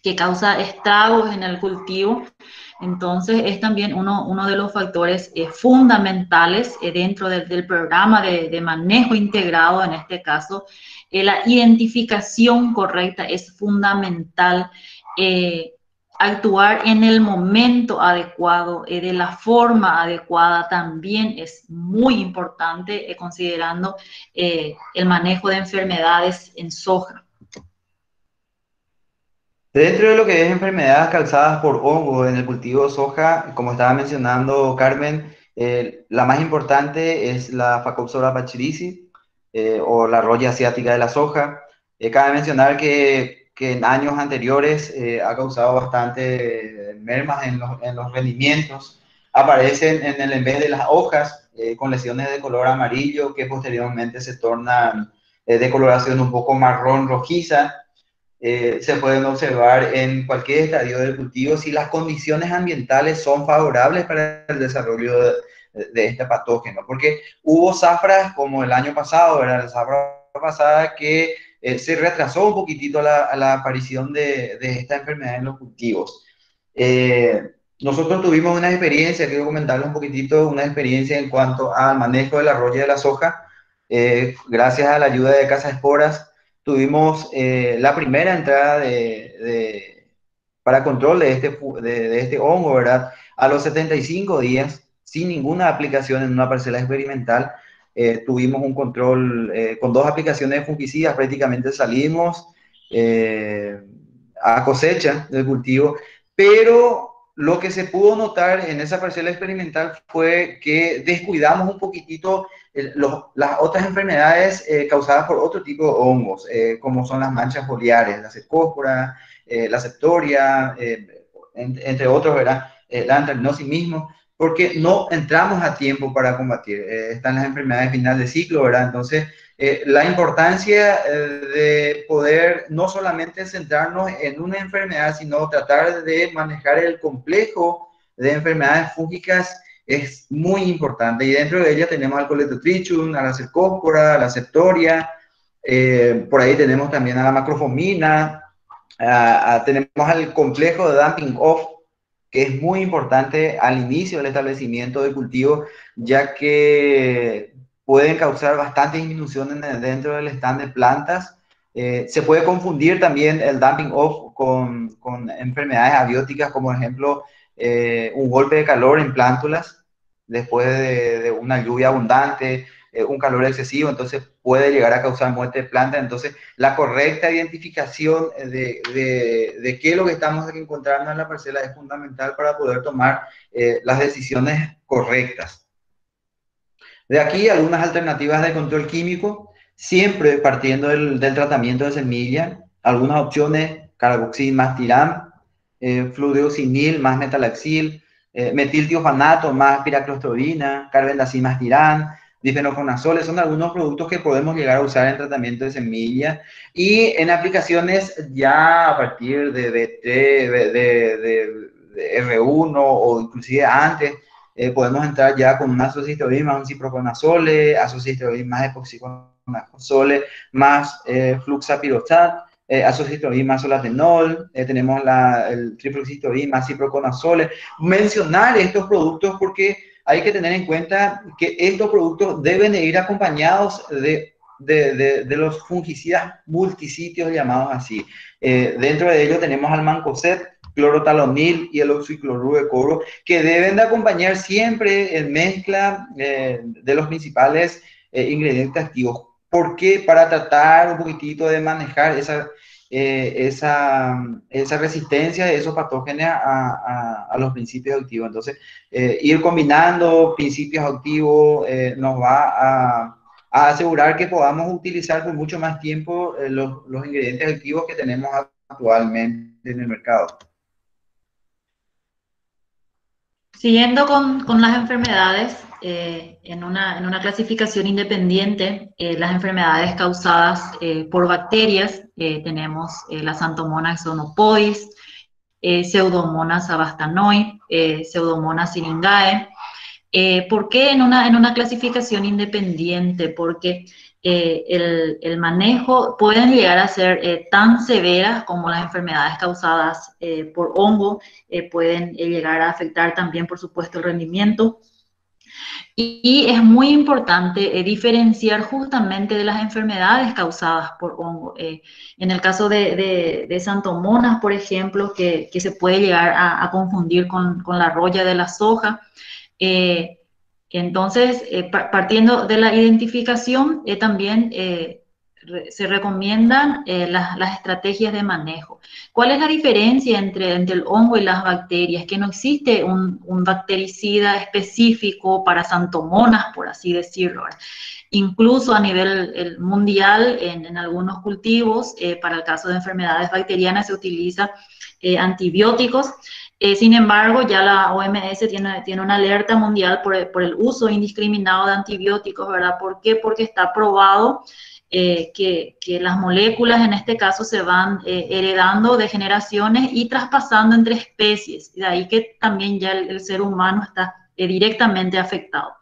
que causa estragos en el cultivo. Entonces es también uno, uno de los factores eh, fundamentales eh, dentro de, del programa de, de manejo integrado. En este caso, eh, la identificación correcta es fundamental, eh, actuar en el momento adecuado, eh, de la forma adecuada también es muy importante, eh, considerando eh, el manejo de enfermedades en soja. Dentro de lo que es enfermedades causadas por hongos en el cultivo de soja, como estaba mencionando Carmen, eh, la más importante es la Phakopsora pachyrhizi, eh, o la roya asiática de la soja. Eh, cabe mencionar que, que en años anteriores eh, ha causado bastante mermas en los, en los rendimientos. Aparecen en el envés de las hojas eh, con lesiones de color amarillo que posteriormente se tornan eh, de coloración un poco marrón rojiza. Eh, se pueden observar en cualquier estadio del cultivo si las condiciones ambientales son favorables para el desarrollo de, de este patógeno, porque hubo zafras como el año pasado, ¿verdad? La zafra pasada que eh, se retrasó un poquitito la, a la aparición de, de esta enfermedad en los cultivos. Eh, nosotros tuvimos una experiencia, quiero comentarles un poquitito, una experiencia en cuanto al manejo de la roya de la soja, eh, gracias a la ayuda de Cazaesporas. Tuvimos eh, la primera entrada de, de, para control de este, de, de este hongo, ¿verdad? A los setenta y cinco días, sin ninguna aplicación en una parcela experimental, eh, tuvimos un control eh, con dos aplicaciones de fungicidas, prácticamente salimos eh, a cosecha del cultivo, pero lo que se pudo notar en esa parcela experimental fue que descuidamos un poquitito el, los, las otras enfermedades eh, causadas por otro tipo de hongos, eh, como son las manchas foliares, la cercospora, eh, la septoria, eh, en, entre otros, ¿verdad? Eh, la antracnosis mismo, porque no entramos a tiempo para combatir. Eh, están las enfermedades final de ciclo, ¿verdad? Entonces, eh, la importancia eh, de poder no solamente centrarnos en una enfermedad, sino tratar de manejar el complejo de enfermedades fúngicas es muy importante. Y dentro de ella tenemos al Colletotrichum, a la cercospora, a la septoria, eh, por ahí tenemos también a la macrofomina, a, a, tenemos al complejo de dumping off, que es muy importante al inicio del establecimiento de cultivo, ya que pueden causar bastante disminución dentro del stand de plantas. Eh, se puede confundir también el dumping off con, con enfermedades abióticas, como por ejemplo eh, un golpe de calor en plántulas, después de, de una lluvia abundante, eh, un calor excesivo, entonces puede llegar a causar muerte de planta. Entonces, la correcta identificación de, de, de qué es lo que estamos encontrando en la parcela es fundamental para poder tomar eh, las decisiones correctas. De aquí, algunas alternativas de control químico, siempre partiendo del, del tratamiento de semilla. Algunas opciones: carboxil más tiram, eh, fludeocinil más metalaxil, eh, metiltiofanato más piraclostrobina, carbendazil más tiram, difenoconazole. Son algunos productos que podemos llegar a usar en tratamiento de semilla y en aplicaciones ya a partir de, B tres, de, de, de, de R uno o inclusive antes. Eh, podemos entrar ya con una azocistrobina más un ciproconazole, azocistrobina más epoxiconazole, más eh, fluxapirostat, eh, azocistrobina más solatenol, eh, tenemos la, el trifluxistrobina más ciproconazole. Mencionar estos productos porque hay que tener en cuenta que estos productos deben ir acompañados de, de, de, de los fungicidas multisitios llamados así. Eh, dentro de ellos tenemos al mancozeb, clorotalonil y el oxicloruro de cobro, que deben de acompañar siempre en mezcla eh, de los principales eh, ingredientes activos. ¿Por qué? Para tratar un poquitito de manejar esa, eh, esa, esa resistencia de esos patógenos a, a, a los principios activos. Entonces, eh, ir combinando principios activos eh, nos va a, a asegurar que podamos utilizar por mucho más tiempo eh, los, los ingredientes activos que tenemos actualmente en el mercado. Siguiendo con, con las enfermedades, eh, en, una, en una clasificación independiente, eh, las enfermedades causadas eh, por bacterias, eh, tenemos eh, las Xanthomonas xenopois, eh, Pseudomonas abastanoi, eh, Pseudomonas syringae. Eh, ¿Por qué en una, en una clasificación independiente? Porque eh, el, el manejo pueden llegar a ser eh, tan severas como las enfermedades causadas eh, por hongo, eh, pueden eh, llegar a afectar también, por supuesto, el rendimiento. Y, y es muy importante eh, diferenciar justamente de las enfermedades causadas por hongo. Eh, en el caso de, de, de Xanthomonas, por ejemplo, que, que se puede llegar a, a confundir con, con la roya de la soja. Eh, entonces, eh, partiendo de la identificación, eh, también eh, re, se recomiendan eh, las, las estrategias de manejo. ¿Cuál es la diferencia entre, entre el hongo y las bacterias? Que no existe un, un bactericida específico para Xanthomonas, por así decirlo. Incluso a nivel mundial, en, en algunos cultivos, eh, para el caso de enfermedades bacterianas se utiliza eh, antibióticos. Eh, sin embargo, ya la O M S tiene, tiene una alerta mundial por, por el uso indiscriminado de antibióticos, ¿verdad? ¿Por qué? Porque está probado eh, que, que las moléculas en este caso se van eh, heredando de generaciones y traspasando entre especies. De ahí que también ya el, el ser humano está eh, directamente afectado.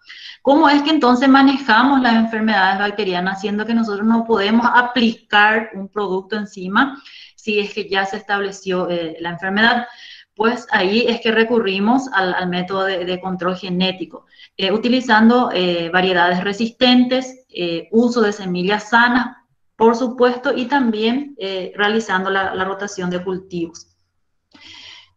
¿Cómo es que entonces manejamos las enfermedades bacterianas, siendo que nosotros no podemos aplicar un producto encima si es que ya se estableció eh, la enfermedad? Pues ahí es que recurrimos al, al método de, de control genético, eh, utilizando eh, variedades resistentes, eh, uso de semillas sanas, por supuesto, y también eh, realizando la, la rotación de cultivos.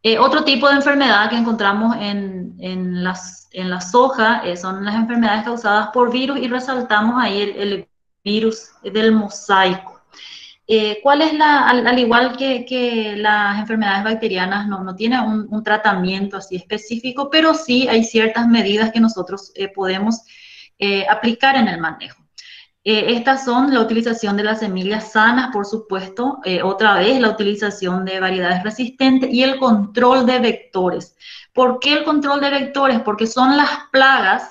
Eh, otro tipo de enfermedad que encontramos en, en, las, en la soja eh, son las enfermedades causadas por virus, y resaltamos ahí el, el virus del mosaico. Eh, ¿Cuál es la, al, al igual que, que las enfermedades bacterianas, no, no tiene un, un tratamiento así específico, pero sí hay ciertas medidas que nosotros eh, podemos eh, aplicar en el manejo? Eh, estas son la utilización de las semillas sanas, por supuesto, eh, otra vez la utilización de variedades resistentes y el control de vectores. ¿Por qué el control de vectores? Porque son las plagas,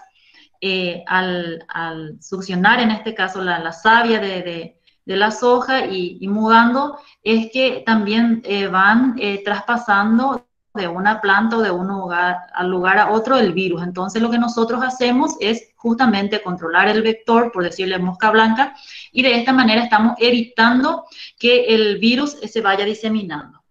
eh, al, al succionar en este caso la, la savia de, de, de la soja y, y mudando, es que también eh, van eh, traspasando de una planta o de un lugar al lugar a otro el virus. Entonces lo que nosotros hacemos es justamente controlar el vector, por decirle mosca blanca, y de esta manera estamos evitando que el virus se vaya diseminando.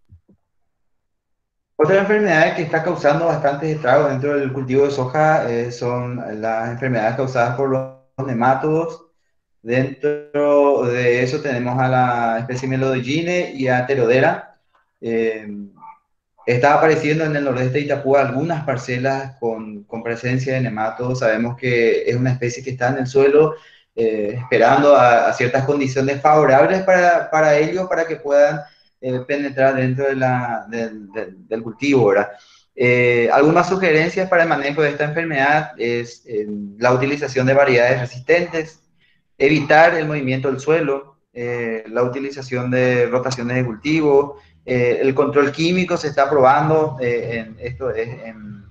Otra enfermedad que está causando bastantes estragos dentro del cultivo de soja eh, son las enfermedades causadas por los nematodos. Dentro de eso tenemos a la especie Melodogine y a Pterodera. Eh, Está apareciendo en el nordeste de Itapúa algunas parcelas con, con presencia de nematodos. Sabemos que es una especie que está en el suelo eh, esperando a, a ciertas condiciones favorables para, para ellos, para que puedan eh, penetrar dentro de la, de, de, del cultivo, ¿verdad? Eh, algunas sugerencias para el manejo de esta enfermedad es eh, la utilización de variedades resistentes, evitar el movimiento del suelo, eh, la utilización de rotaciones de cultivo. Eh, el control químico se está probando, eh, en, esto es en,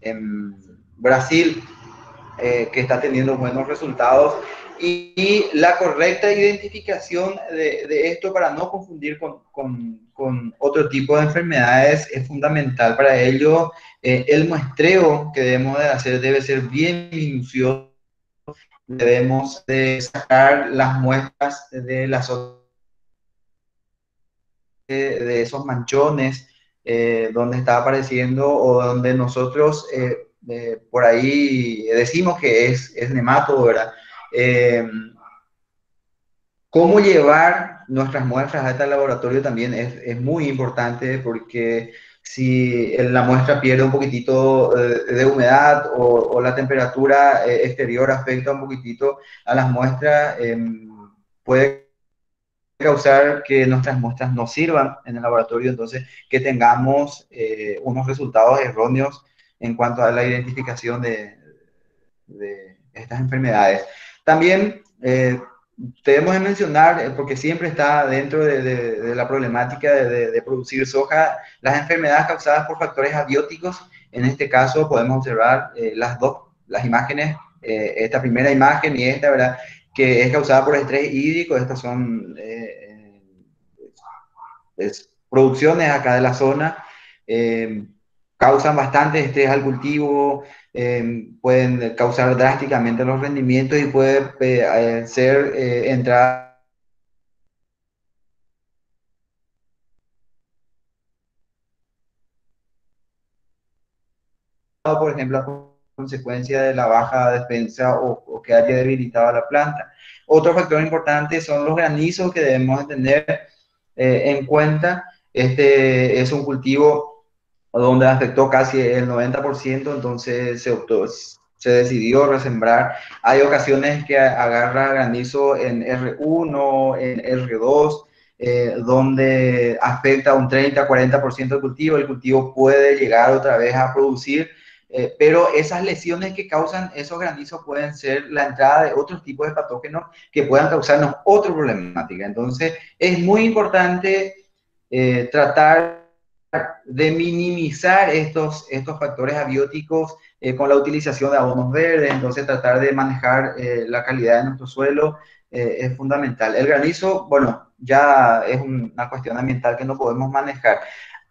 en Brasil, eh, que está teniendo buenos resultados, y, y la correcta identificación de, de esto para no confundir con, con, con otro tipo de enfermedades es fundamental para ello. Eh, el muestreo que debemos de hacer debe ser bien minucioso, debemos de sacar las muestras de las otras, de esos manchones eh, donde está apareciendo o donde nosotros eh, eh, por ahí decimos que es, es nematodo, ¿verdad? Eh, cómo llevar nuestras muestras a este laboratorio también es, es muy importante, porque si la muestra pierde un poquitito de humedad o, o la temperatura exterior afecta un poquitito a las muestras, eh, puede causar que nuestras muestras no sirvan en el laboratorio, entonces que tengamos eh, unos resultados erróneos en cuanto a la identificación de, de estas enfermedades. También eh, debemos de mencionar, porque siempre está dentro de, de, de la problemática de, de, de producir soja, las enfermedades causadas por factores abióticos. En este caso podemos observar eh, las dos, las imágenes, eh, esta primera imagen y esta, ¿verdad?, que es causada por estrés hídrico. Estas son eh, es, producciones acá de la zona, eh, causan bastante estrés al cultivo, eh, pueden causar drásticamente los rendimientos y puede eh, ser eh, entrar por ejemplo consecuencia de la baja defensa o, o que haya debilitado a la planta. Otro factor importante son los granizos que debemos tener eh, en cuenta. Este es un cultivo donde afectó casi el noventa por ciento, entonces se optó, se decidió resembrar. Hay ocasiones que agarra granizo en R uno, en R dos, eh, donde afecta un treinta a cuarenta por ciento del cultivo. El cultivo puede llegar otra vez a producir, Eh, pero esas lesiones que causan esos granizos pueden ser la entrada de otros tipos de patógenos que puedan causarnos otra problemática. Entonces, es muy importante eh, tratar de minimizar estos, estos factores abióticos eh, con la utilización de abonos verdes. Entonces, tratar de manejar eh, la calidad de nuestro suelo eh, es fundamental. El granizo, bueno, ya es un, una cuestión ambiental que no podemos manejar.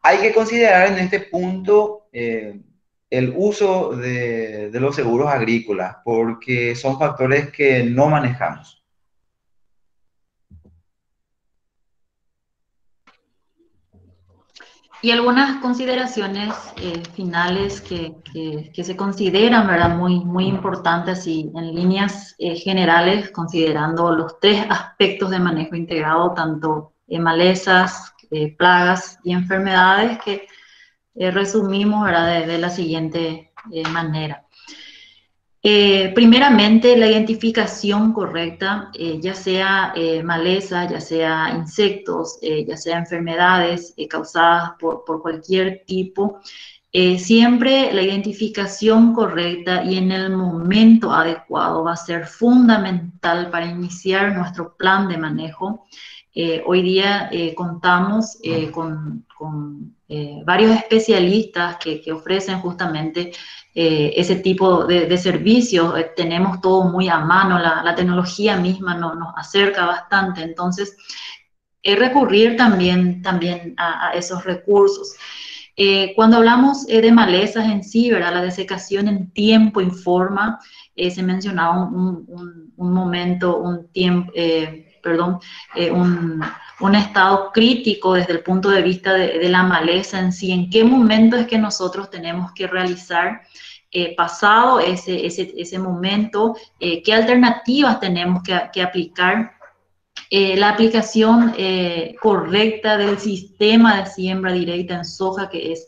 Hay que considerar en este punto Eh, el uso de, de los seguros agrícolas, porque son factores que no manejamos. Y algunas consideraciones eh, finales que, que, que se consideran, ¿verdad?, muy, muy importantes y en líneas eh, generales, considerando los tres aspectos de manejo integrado, tanto eh, malezas, eh, plagas y enfermedades, que Eh, resumimos, ¿verdad?, de, de la siguiente eh, manera. Eh, primeramente, la identificación correcta, eh, ya sea eh, maleza, ya sea insectos, eh, ya sea enfermedades eh, causadas por, por cualquier tipo, eh, siempre la identificación correcta y en el momento adecuado va a ser fundamental para iniciar nuestro plan de manejo. Eh, hoy día eh, contamos eh, con, con eh, varios especialistas que, que ofrecen justamente eh, ese tipo de, de servicios. Eh, tenemos todo muy a mano, la, la tecnología misma no, nos acerca bastante, entonces eh, recurrir también, también a, a esos recursos. Eh, cuando hablamos eh, de malezas en sí, ¿verdad? La desecación en tiempo y forma, eh, se mencionaba un, un, un momento, un tiempo... Eh, perdón, eh, un, un estado crítico desde el punto de vista de, de la maleza en sí, en qué momento es que nosotros tenemos que realizar, eh, pasado ese, ese, ese momento, eh, qué alternativas tenemos que, que aplicar, eh, la aplicación eh, correcta del sistema de siembra directa en soja, que es,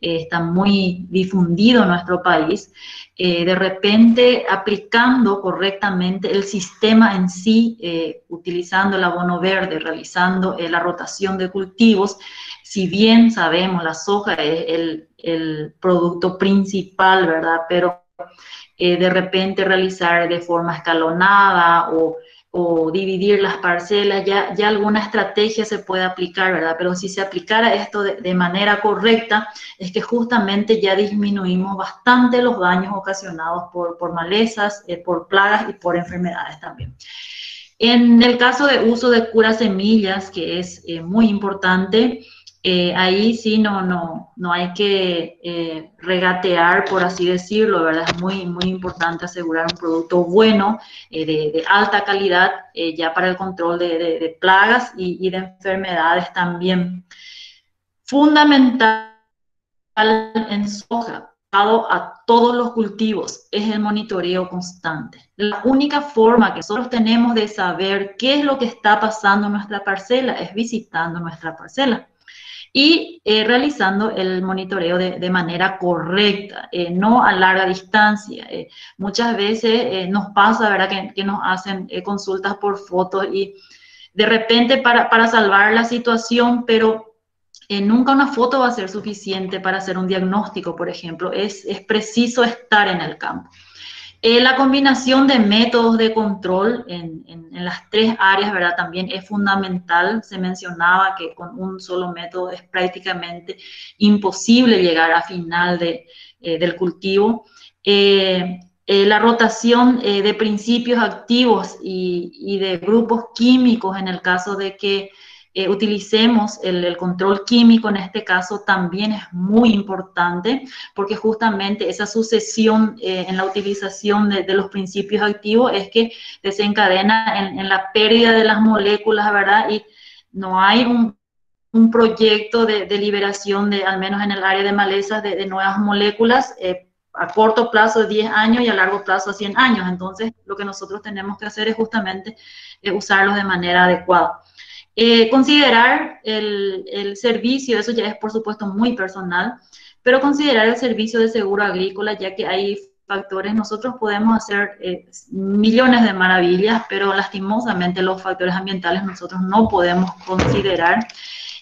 eh, está muy difundido en nuestro país. Eh, de repente aplicando correctamente el sistema en sí, eh, utilizando el abono verde, realizando eh, la rotación de cultivos. Si bien sabemos la soja es el, el producto principal, ¿verdad? Pero eh, de repente realizar de forma escalonada o, o dividir las parcelas, ya, ya alguna estrategia se puede aplicar, ¿verdad? Pero si se aplicara esto de, de manera correcta, es que justamente ya disminuimos bastante los daños ocasionados por, por malezas, eh, por plagas y por enfermedades también. En el caso de uso de cura semillas, que es eh, muy importante, eh, ahí sí no, no, no hay que eh, regatear, por así decirlo, ¿verdad? Es muy, muy importante asegurar un producto bueno, eh, de, de alta calidad, eh, ya para el control de, de, de plagas y, y de enfermedades también. Fundamental en soja, a todos los cultivos, es el monitoreo constante. La única forma que nosotros tenemos de saber qué es lo que está pasando en nuestra parcela es visitando nuestra parcela y eh, realizando el monitoreo de, de manera correcta, eh, no a larga distancia. Eh, muchas veces eh, nos pasa, ¿verdad?, que, que nos hacen eh, consultas por fotos y de repente para, para salvar la situación, pero eh, nunca una foto va a ser suficiente para hacer un diagnóstico, por ejemplo. Es, es preciso estar en el campo. Eh, la combinación de métodos de control en, en, en las tres áreas, ¿verdad?, también es fundamental. Se mencionaba que con un solo método es prácticamente imposible llegar a final de, eh, del cultivo. Eh, eh, la rotación eh, de principios activos y, y de grupos químicos, en el caso de que Eh, utilicemos el, el control químico, en este caso también es muy importante, porque justamente esa sucesión eh, en la utilización de, de los principios activos es que desencadena en, en la pérdida de las moléculas, ¿verdad? Y no hay un, un proyecto de, de liberación, de, al menos en el área de malezas, de, de nuevas moléculas, eh, a corto plazo diez años y a largo plazo cien años. Entonces, lo que nosotros tenemos que hacer es justamente eh, usarlos de manera adecuada. Eh, considerar el, el servicio, eso ya es por supuesto muy personal, pero considerar el servicio de seguro agrícola, ya que hay factores, nosotros podemos hacer eh, millones de maravillas, pero lastimosamente los factores ambientales nosotros no podemos considerar,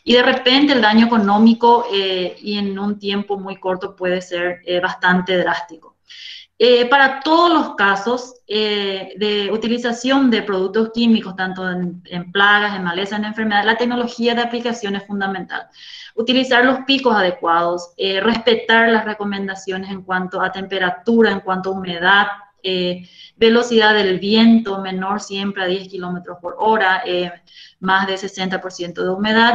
y de repente el daño económico eh, y en un tiempo muy corto puede ser eh, bastante drástico. Eh, para todos los casos eh, de utilización de productos químicos, tanto en, en plagas, en malezas, en enfermedades, la tecnología de aplicación es fundamental. Utilizar los picos adecuados, eh, respetar las recomendaciones en cuanto a temperatura, en cuanto a humedad, eh, velocidad del viento, menor siempre a diez kilómetros por hora, eh, más de sesenta por ciento de humedad,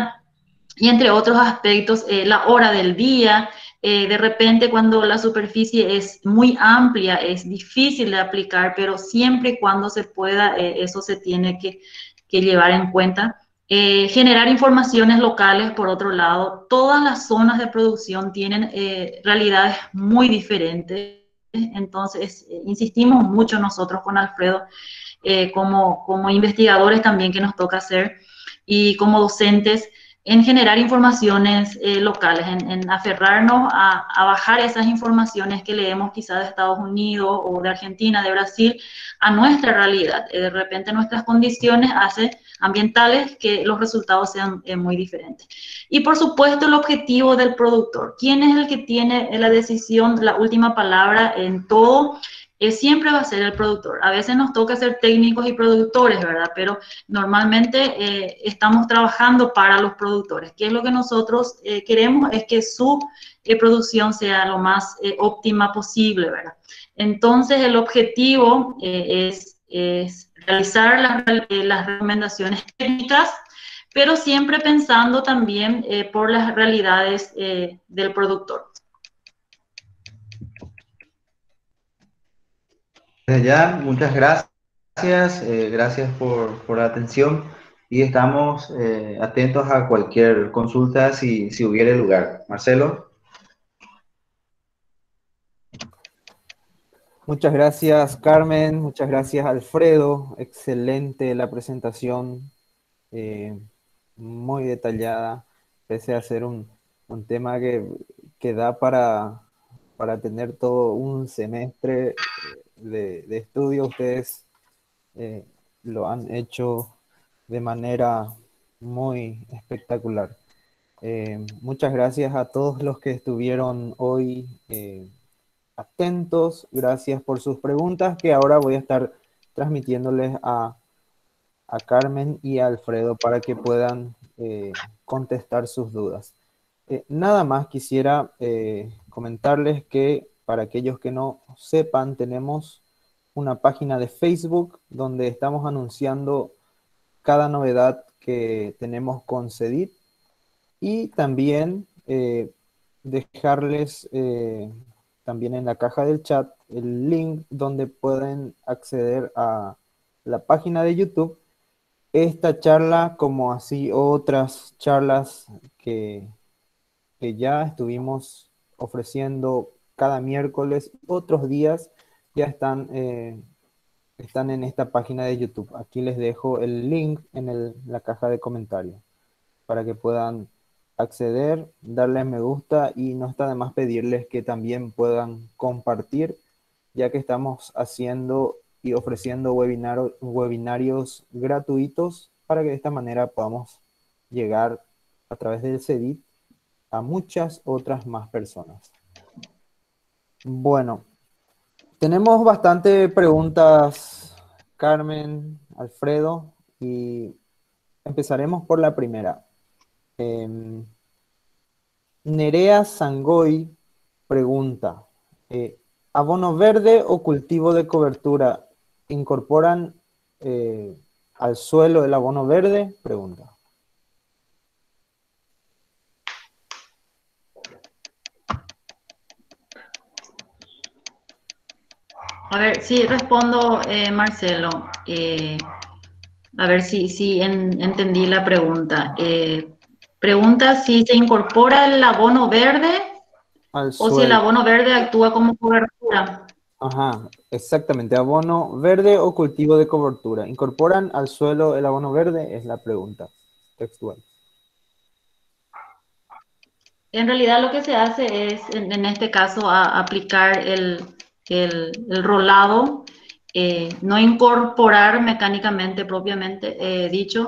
y entre otros aspectos, eh, la hora del día. Eh, de repente cuando la superficie es muy amplia es difícil de aplicar, pero siempre y cuando se pueda, eh, eso se tiene que, que llevar en cuenta. Eh, generar informaciones locales, por otro lado, todas las zonas de producción tienen eh, realidades muy diferentes, entonces eh, insistimos mucho nosotros con Alfredo, eh, como, como investigadores también que nos toca hacer, y como docentes, en generar informaciones eh, locales, en, en aferrarnos a, a bajar esas informaciones que leemos quizá de Estados Unidos o de Argentina, de Brasil, a nuestra realidad. Eh, de repente nuestras condiciones hace, ambientales, que los resultados sean eh, muy diferentes. Y por supuesto el objetivo del productor. ¿Quién es el que tiene la decisión, la última palabra en todo? Eh, siempre va a ser el productor. A veces nos toca ser técnicos y productores, ¿verdad? Pero normalmente eh, estamos trabajando para los productores. ¿Qué es lo que nosotros eh, queremos? Es que su eh, producción sea lo más eh, óptima posible, ¿verdad? Entonces el objetivo eh, es, es realizar las, las recomendaciones técnicas, pero siempre pensando también eh, por las realidades eh, del productor. Ya, muchas gracias, eh, gracias por, por la atención y estamos eh, atentos a cualquier consulta si, si hubiera lugar. Marcelo. Muchas gracias, Carmen, muchas gracias, Alfredo, excelente la presentación, eh, muy detallada, pese a ser un, un tema que, que da para, para tener todo un semestre De, de estudio. Ustedes eh, lo han hecho de manera muy espectacular. Eh, muchas gracias a todos los que estuvieron hoy eh, atentos, gracias por sus preguntas, que ahora voy a estar transmitiéndoles a, a Carmen y a Alfredo para que puedan eh, contestar sus dudas. Eh, nada más quisiera eh, comentarles que para aquellos que no sepan, tenemos una página de Facebook donde estamos anunciando cada novedad que tenemos con CEDIT y también eh, dejarles eh, también en la caja del chat el link donde pueden acceder a la página de YouTube. Esta charla, como así otras charlas que, que ya estuvimos ofreciendo cada miércoles, otros días ya están, eh, están en esta página de YouTube. Aquí les dejo el link en el, la caja de comentarios para que puedan acceder, darles me gusta y no está de más pedirles que también puedan compartir, ya que estamos haciendo y ofreciendo webinar, webinarios gratuitos para que de esta manera podamos llegar a través del CEDIT a muchas otras más personas. Bueno, tenemos bastante preguntas, Carmen, Alfredo, y empezaremos por la primera. Eh, Nerea Sangoy pregunta, eh, ¿abono verde o cultivo de cobertura incorporan eh, al suelo el abono verde? Pregunta. A ver, sí, respondo, eh, Marcelo. Eh, a ver si, si en, entendí la pregunta. Eh, pregunta si se incorpora el abono verde al suelo, o si el abono verde actúa como cobertura. Ajá, exactamente. ¿Abono verde o cultivo de cobertura? ¿Incorporan al suelo el abono verde? Es la pregunta textual. En realidad lo que se hace es, en, en este caso, a, aplicar el... El, el rolado, eh, no incorporar mecánicamente propiamente eh, dicho,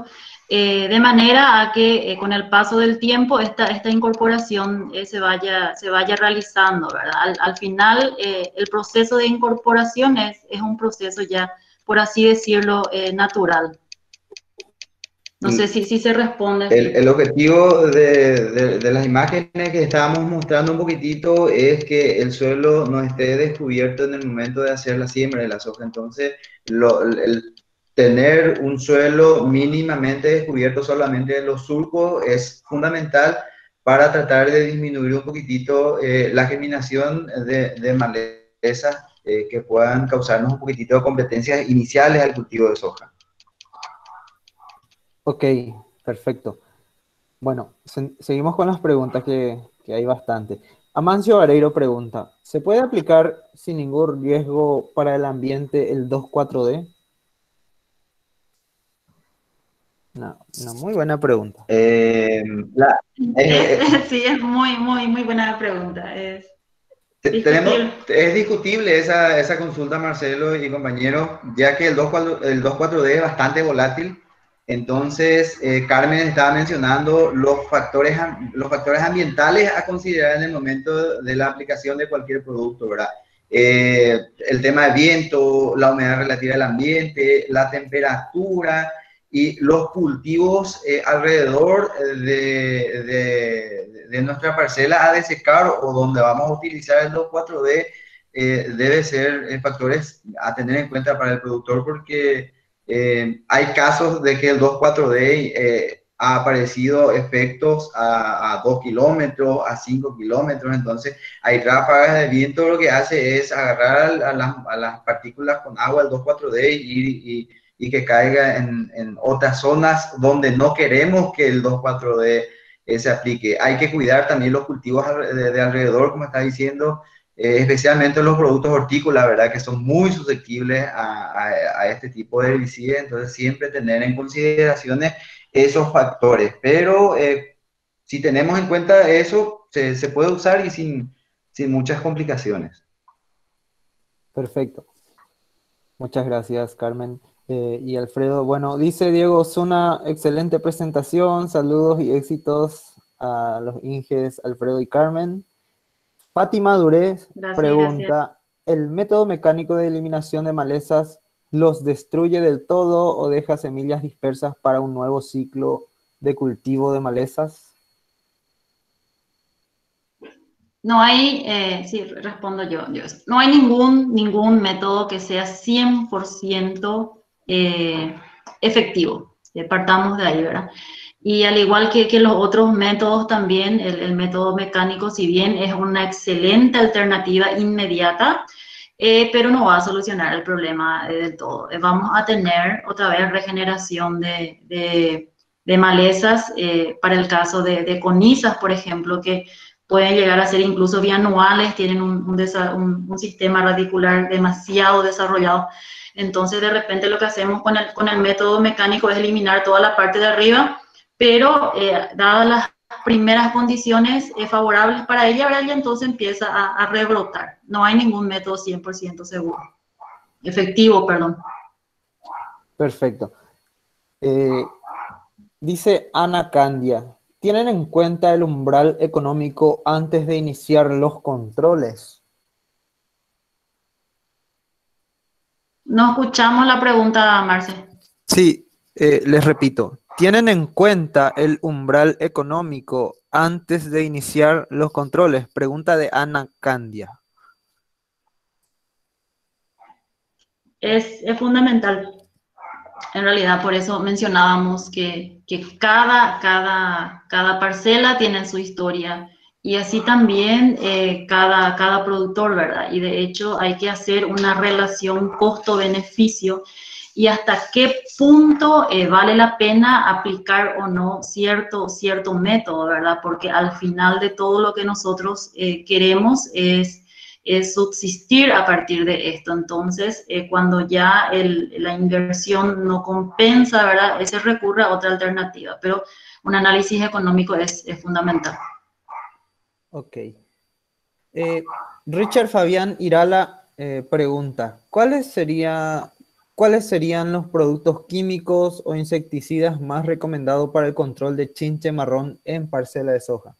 eh, de manera a que eh, con el paso del tiempo esta, esta incorporación eh, se, vaya, se vaya realizando, ¿verdad? Al, al final eh, el proceso de incorporación es, es un proceso ya, por así decirlo, eh, natural. No sé si, si se responde. El, el objetivo de, de, de las imágenes que estábamos mostrando un poquitito es que el suelo no esté descubierto en el momento de hacer la siembra de la soja. Entonces, lo, el tener un suelo mínimamente descubierto solamente de los surcos es fundamental para tratar de disminuir un poquitito eh, la germinación de, de malezas eh, que puedan causarnos un poquitito de competencias iniciales al cultivo de soja. Ok, perfecto. Bueno, se, seguimos con las preguntas que, que hay bastante. Amancio Vareiro pregunta, ¿se puede aplicar sin ningún riesgo para el ambiente el dos cuatro D? No, no, muy buena pregunta. Eh, la, eh, sí, es muy, muy, muy buena pregunta. Es discutible. Tenemos, es discutible esa, esa consulta, Marcelo y compañeros, ya que el dos cuatro D es bastante volátil. Entonces, eh, Carmen estaba mencionando los factores, los factores ambientales a considerar en el momento de la aplicación de cualquier producto, ¿verdad? Eh, el tema de viento, la humedad relativa del ambiente, la temperatura y los cultivos eh, alrededor de, de, de nuestra parcela a desecar o donde vamos a utilizar el dos cuatro D eh, debe ser factores a tener en cuenta para el productor, porque eh, hay casos de que el dos cuatro D eh, ha aparecido efectos a, a dos kilómetros, a cinco kilómetros, entonces hay ráfagas de viento, lo que hace es agarrar a las, a las partículas con agua el dos cuatro D y, y y que caiga en, en otras zonas donde no queremos que el dos cuatro D eh, se aplique. Hay que cuidar también los cultivos de, de alrededor, como está diciendo, eh, especialmente los productos hortícolas, ¿verdad? Que son muy susceptibles a, a, a este tipo de herbicidas, entonces siempre tener en consideración esos factores. Pero eh, si tenemos en cuenta eso, se, se puede usar y sin, sin muchas complicaciones. Perfecto. Muchas gracias, Carmen. Eh, y Alfredo, bueno, dice Diego, es una excelente presentación, saludos y éxitos a los Inges, Alfredo y Carmen. Fátima Durez gracias, pregunta, gracias. ¿El método mecánico de eliminación de malezas los destruye del todo o deja semillas dispersas para un nuevo ciclo de cultivo de malezas? No hay, eh, sí, respondo yo, yo, no hay ningún, ningún método que sea cien por ciento Eh, efectivo, partamos de ahí, ¿verdad? Y al igual que, que los otros métodos también, el, el método mecánico, si bien es una excelente alternativa inmediata, eh, pero no va a solucionar el problema eh, del todo. Eh, vamos a tener otra vez regeneración de, de, de malezas, eh, para el caso de, de conizas, por ejemplo, que pueden llegar a ser incluso bianuales, tienen un, un, un, un sistema radicular demasiado desarrollado. Entonces, de repente lo que hacemos con el, con el método mecánico es eliminar toda la parte de arriba, pero eh, dadas las primeras condiciones eh, favorables para ella, ella entonces empieza a, a rebrotar. No hay ningún método cien por ciento seguro. Efectivo, perdón. Perfecto. Eh, dice Ana Candia, ¿tienen en cuenta el umbral económico antes de iniciar los controles? No escuchamos la pregunta, Marce. Sí, eh, les repito. ¿Tienen en cuenta el umbral económico antes de iniciar los controles? Pregunta de Ana Candia. Es, es fundamental. En realidad, por eso mencionábamos que, que cada, cada, cada parcela tiene su historia. Y así también eh, cada, cada productor, ¿verdad? Y de hecho hay que hacer una relación costo-beneficio y hasta qué punto eh, vale la pena aplicar o no cierto, cierto método, ¿verdad? Porque al final de todo lo que nosotros eh, queremos es, es subsistir a partir de esto. Entonces, eh, cuando ya el, la inversión no compensa, ¿verdad? Se recurre a otra alternativa, pero un análisis económico es, es fundamental. Ok. Eh, Richard Fabián Irala eh, pregunta, ¿cuáles, sería, ¿cuáles serían los productos químicos o insecticidas más recomendados para el control de chinche marrón en parcela de soja?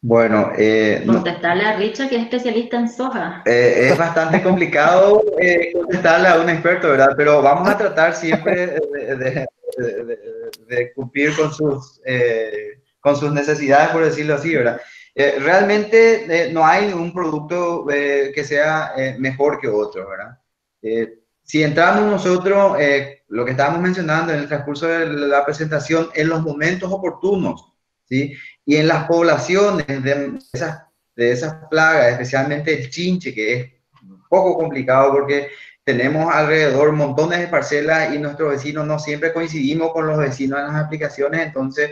Bueno, eh, contestarle no, a Richard, que es especialista en soja. Eh, es bastante complicado eh, contestarle a un experto, ¿verdad? Pero vamos a tratar siempre de, de, de, de, de cumplir con sus... Eh, con sus necesidades, por decirlo así, ¿verdad? Eh, realmente eh, no hay un producto eh, que sea eh, mejor que otro, ¿verdad? Eh, si entramos nosotros, eh, lo que estábamos mencionando en el transcurso de la presentación, en los momentos oportunos, ¿sí? Y en las poblaciones de esas, de esas plagas, especialmente el chinche, que es un poco complicado porque tenemos alrededor montones de parcelas y nuestros vecinos no siempre coincidimos con los vecinos en las aplicaciones, entonces...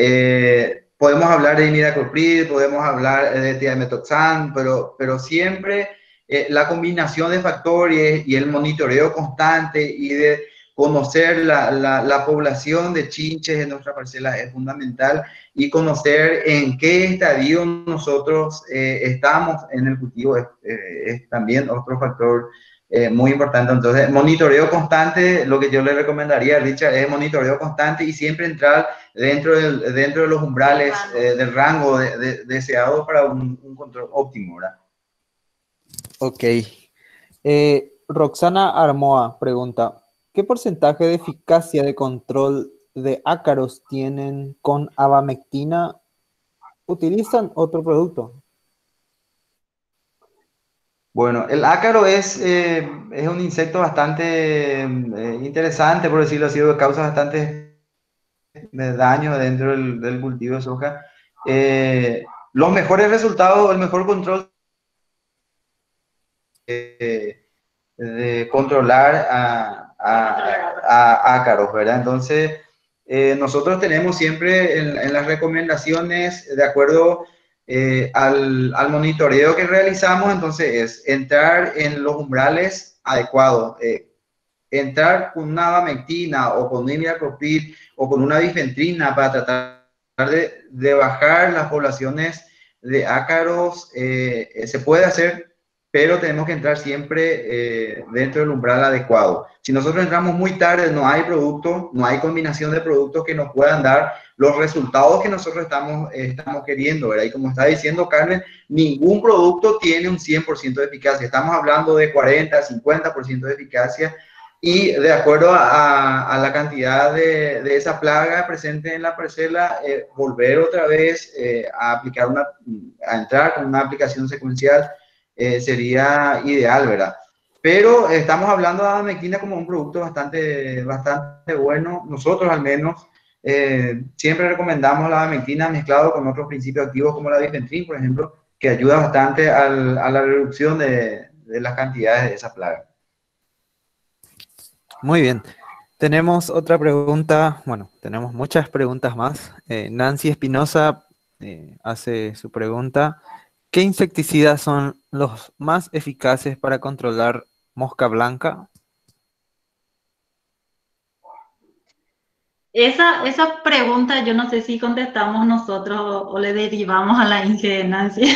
Eh, podemos hablar de imidacloprid, podemos hablar de tiametoxan, pero, pero siempre eh, la combinación de factores y el monitoreo constante y de conocer la, la, la población de chinches en nuestra parcela es fundamental, y conocer en qué estadio nosotros eh, estamos en el cultivo es, eh, es también otro factor eh, muy importante. Entonces, monitoreo constante, lo que yo le recomendaría a Richard es monitoreo constante y siempre entrar dentro, del, dentro de los umbrales eh, del rango de, de, deseado para un, un control óptimo, ¿verdad? Ok. Eh, Roxana Armoa pregunta, ¿qué porcentaje de eficacia de control de ácaros tienen con abamectina? ¿Utilizan otro producto? Bueno, el ácaro es, eh, es un insecto bastante eh, interesante, por decirlo así, que causa bastante daño dentro del, del cultivo de soja. Eh, los mejores resultados, el mejor control eh, de controlar a... A, a ácaros, ¿verdad? Entonces, eh, nosotros tenemos siempre en, en las recomendaciones, de acuerdo eh, al, al monitoreo que realizamos, entonces es entrar en los umbrales adecuados, eh, entrar con una abamectina o con un imidacloprid o con una bifentrina para tratar de, de bajar las poblaciones de ácaros, eh, se puede hacer, pero tenemos que entrar siempre eh, dentro del umbral adecuado. Si nosotros entramos muy tarde, no hay producto, no hay combinación de productos que nos puedan dar los resultados que nosotros estamos, eh, estamos queriendo, ¿verdad? Y como está diciendo Carmen, ningún producto tiene un cien por ciento de eficacia. Estamos hablando de cuarenta, cincuenta por ciento de eficacia, y de acuerdo a, a la cantidad de, de esa plaga presente en la parcela, eh, volver otra vez eh, a aplicar una, a entrar con una aplicación secuencial, Eh, sería ideal, ¿verdad? Pero estamos hablando de abamectina como un producto bastante, bastante bueno. Nosotros al menos eh, siempre recomendamos la abamectina mezclado con otros principios activos como la bifentrina, por ejemplo, que ayuda bastante al, a la reducción de, de las cantidades de esa plaga. Muy bien. Tenemos otra pregunta, bueno, tenemos muchas preguntas más. Eh, Nancy Espinosa eh, hace su pregunta. ¿Qué insecticidas son los más eficaces para controlar mosca blanca? Esa, esa pregunta yo no sé si contestamos nosotros o, o le derivamos a la Inge Nancy,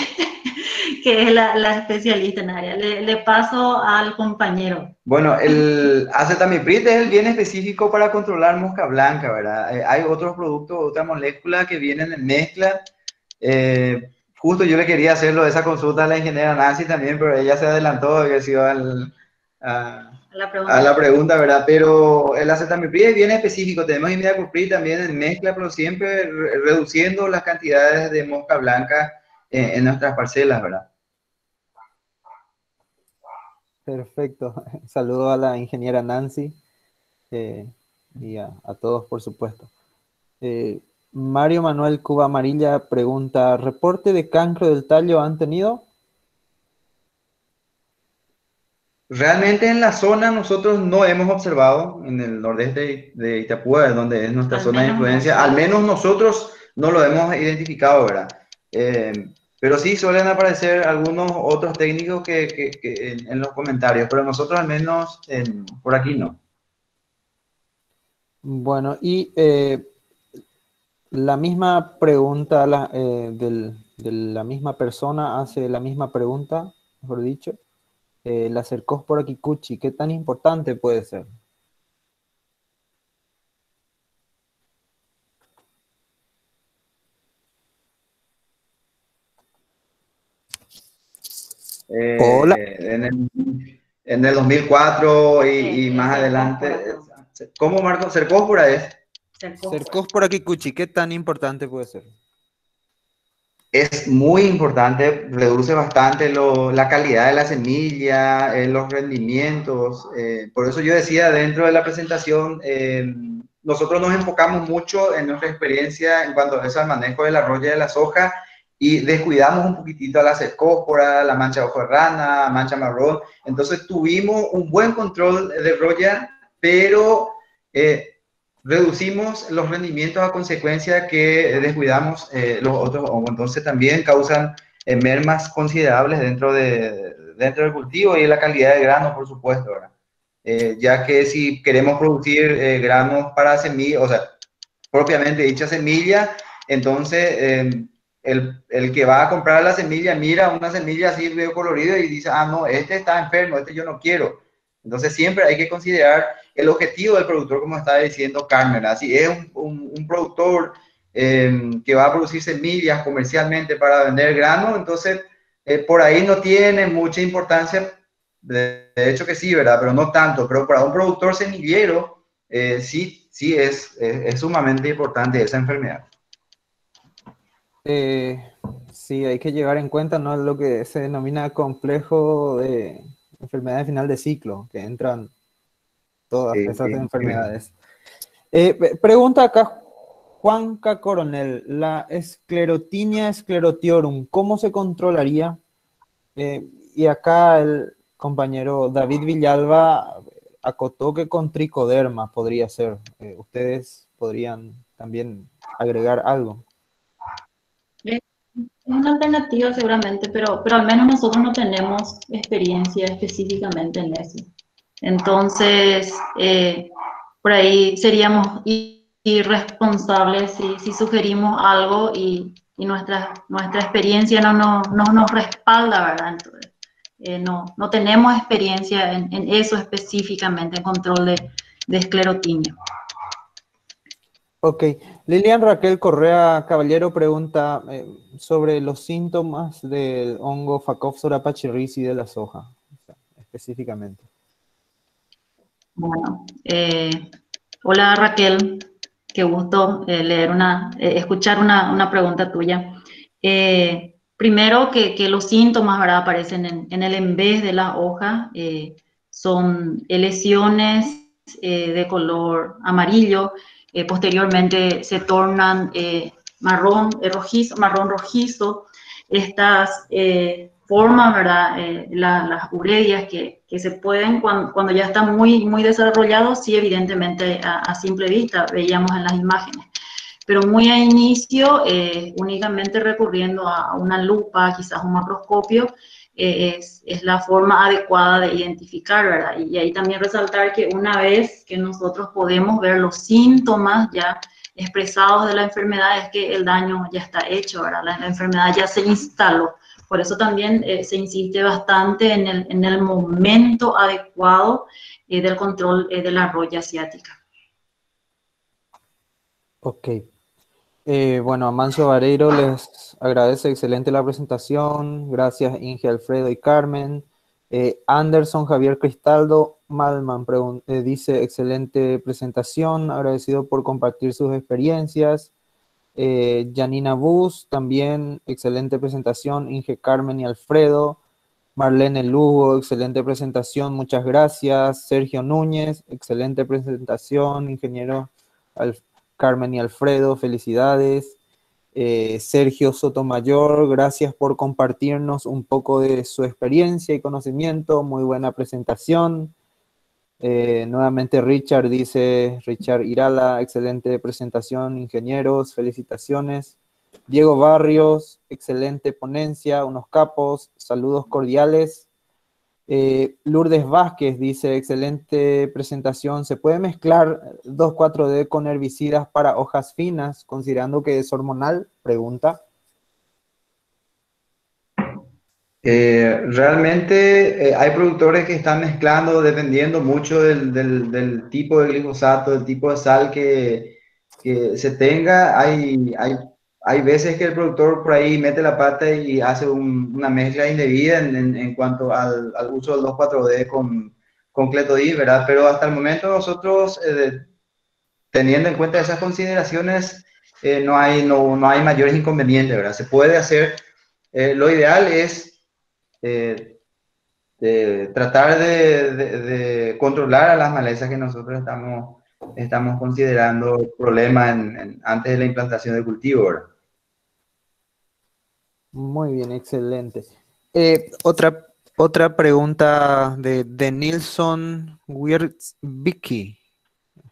que es la, la especialista en área. Le, le paso al compañero. Bueno, el acetamiprid es el bien específico para controlar mosca blanca, ¿verdad? Eh, hay otros productos, otras moléculas que vienen en mezcla. Eh, Justo yo le quería hacerlo, esa consulta a la ingeniera Nancy también, pero ella se adelantó, había sido al, a, la pregunta. a la pregunta, ¿verdad? Pero el acetamiprid es bien específico, tenemos imidacloprid también en mezcla, pero siempre re reduciendo las cantidades de mosca blanca en, en nuestras parcelas, ¿verdad? Perfecto, saludo a la ingeniera Nancy eh, y a, a todos, por supuesto. Eh, Mario Manuel Cuba Amarilla pregunta, ¿reporte de cancro del tallo han tenido? Realmente en la zona nosotros no hemos observado, en el nordeste de Itapúa, donde es nuestra al zona de influencia, al menos nosotros no lo hemos identificado, ¿verdad? Eh, pero sí suelen aparecer algunos otros técnicos que, que, que en, en los comentarios, pero nosotros al menos eh, por aquí no. Bueno, y... Eh, La misma pregunta, la, eh, del, de la misma persona hace la misma pregunta, mejor dicho, eh, la Cercospora kikuchii, ¿qué tan importante puede ser? Eh, Hola. En el, en el dos mil cuatro y, y más adelante. ¿Cómo, Marco? ¿Cercospora es? Cercospora kikuchii, ¿qué tan importante puede ser? Es muy importante, reduce bastante lo, la calidad de la semilla, eh, los rendimientos. Eh, por eso yo decía dentro de la presentación, eh, nosotros nos enfocamos mucho en nuestra experiencia en cuanto es al manejo de la roya de la soja y descuidamos un poquitito a la cercospora, la mancha de ojo de rana, mancha marrón. Entonces tuvimos un buen control de roya, pero... Eh, reducimos los rendimientos a consecuencia que descuidamos eh, los otros hongos, entonces también causan eh, mermas considerables dentro, de, dentro del cultivo y en la calidad de grano, por supuesto, ¿verdad? eh, ya que si queremos producir eh, granos para semillas, o sea, propiamente dicha semilla, entonces eh, el, el que va a comprar la semilla mira una semilla así medio colorida y dice, ah, no, este está enfermo, este yo no quiero. Entonces siempre hay que considerar el objetivo del productor, como está diciendo Carmen, ¿verdad? Si es un, un, un productor eh, que va a producir semillas comercialmente para vender grano, entonces eh, por ahí no tiene mucha importancia, de, de hecho que sí, ¿verdad? Pero no tanto, pero para un productor semillero eh, sí, sí es, es, es sumamente importante esa enfermedad. Eh, sí, hay que llevar en cuenta, ¿no?, lo que se denomina complejo de enfermedades final de ciclo, que entran todas sí, esas sí, enfermedades. Sí. Eh, pregunta acá Juanca Coronel, la esclerotinia esclerotiorum, ¿cómo se controlaría? Eh, y acá el compañero David Villalba acotó que con tricoderma podría ser. Eh, ¿Ustedes podrían también agregar algo? Una alternativa seguramente, pero, pero al menos nosotros no tenemos experiencia específicamente en eso. Entonces, eh, por ahí seríamos irresponsables si, si sugerimos algo y, y nuestra, nuestra experiencia no, no, no nos respalda, ¿verdad? Entonces, eh, no, no tenemos experiencia en, en eso específicamente, en control de, de esclerotinia. Ok. Lilian Raquel Correa Caballero pregunta eh, sobre los síntomas del hongo Phakopsora pachyrhizi de la soja, específicamente. Bueno, eh, hola Raquel, qué gusto eh, leer una, eh, escuchar una, una pregunta tuya. Eh, primero que, que los síntomas, ¿verdad?, aparecen en, en el envés de la hoja, eh, son lesiones eh, de color amarillo. Eh, posteriormente se tornan eh, marrón, eh, rojizo, marrón rojizo, estas eh, forman, ¿verdad?, eh, la, las uredias que, que se pueden, cuando, cuando ya están muy, muy desarrollados, sí, evidentemente a, a simple vista, veíamos en las imágenes, pero muy a inicio, eh, únicamente recurriendo a una lupa, quizás un macroscopio, eh, es, es la forma adecuada de identificar, ¿verdad? Y, y ahí también resaltar que una vez que nosotros podemos ver los síntomas ya expresados de la enfermedad, es que el daño ya está hecho, ¿verdad? La, la enfermedad ya se instaló. Por eso también eh, se insiste bastante en el, en el momento adecuado eh, del control eh, de la roya asiática. Ok. Eh, bueno, Amancio Vareiro les agradece, excelente la presentación, gracias Inge, Alfredo y Carmen. Eh, Anderson Javier Cristaldo Malman eh, dice, excelente presentación, agradecido por compartir sus experiencias. Eh, Janina Bus, también excelente presentación, Inge, Carmen y Alfredo. Marlene Lugo, excelente presentación, muchas gracias. Sergio Núñez, excelente presentación, ingeniero Alfredo. Carmen y Alfredo, felicidades. Eh, Sergio Sotomayor, gracias por compartirnos un poco de su experiencia y conocimiento, muy buena presentación. Eh, nuevamente Richard dice, Richard Irala, excelente presentación, ingenieros, felicitaciones. Diego Barrios, excelente ponencia, unos capos, saludos cordiales. Eh, Lourdes Vázquez dice, excelente presentación, ¿se puede mezclar dos cuatro D con herbicidas para hojas finas, considerando que es hormonal? Pregunta. Eh, realmente eh, hay productores que están mezclando dependiendo mucho del, del, del tipo de glifosato, del tipo de sal que, que se tenga. Hay, hay, hay veces que el productor por ahí mete la pata y hace un, una mezcla indebida en, en, en cuanto al, al uso del dos cuatro D con, con cletodil, ¿verdad? Pero hasta el momento nosotros, eh, teniendo en cuenta esas consideraciones, eh, no, hay, no, no hay mayores inconvenientes, ¿verdad? Se puede hacer, eh, lo ideal es eh, de tratar de, de, de controlar a las malezas que nosotros estamos, estamos considerando problemas en, en, antes de la implantación del cultivo, ¿verdad? Muy bien, excelente. Eh, otra, otra pregunta de, de Nilsson Wierzbicki.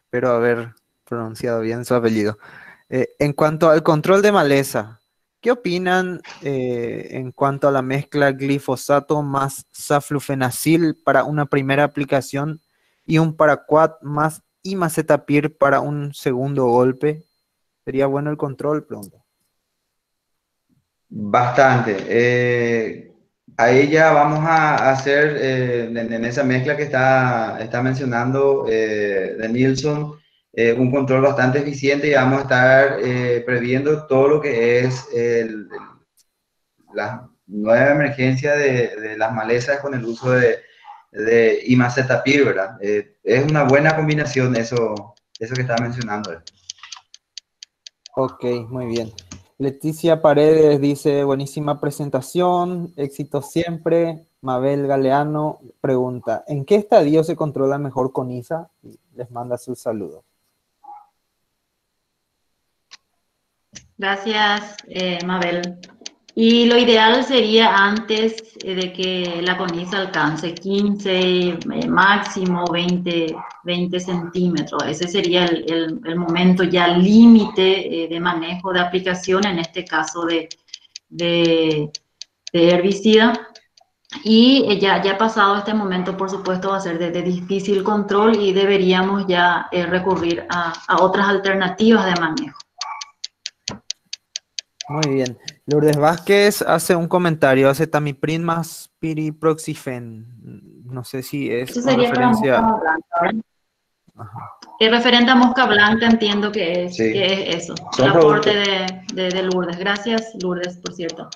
Espero haber pronunciado bien su apellido. Eh, en cuanto al control de maleza, ¿qué opinan eh, en cuanto a la mezcla glifosato más saflufenacil para una primera aplicación y un paraquat más y macetapir para un segundo golpe. Sería bueno el control pronto. Bastante. Eh, ahí ya vamos a hacer, eh, en, en esa mezcla que está, está mencionando eh, de Nilsson, eh, un control bastante eficiente, y vamos a estar eh, previendo todo lo que es el, la nueva emergencia de, de las malezas con el uso de, de imacetapir, ¿verdad? Eh, es una buena combinación eso, eso que estaba mencionando. Ok, muy bien. Leticia Paredes dice, buenísima presentación, éxito siempre. Mabel Galeano pregunta, ¿en qué estadio se controla mejor Coniza? Y les manda sus saludos. Gracias, eh, Mabel. Y lo ideal sería antes de que la Coniza alcance quince, máximo veinte, veinte centímetros. Ese sería el, el, el momento ya límite de manejo de aplicación, en este caso de, de, de herbicida. Y ya, ya pasado este momento, por supuesto, va a ser de, de difícil control y deberíamos ya recurrir a, a otras alternativas de manejo. Muy bien. Lourdes Vázquez hace un comentario, hace tamipril más piriproxifen. No sé si es una referencia. Para mosca blanca, ajá. El referente a mosca blanca, entiendo que es, sí, que es eso. El aporte de, de, de Lourdes. Gracias, Lourdes, por cierto.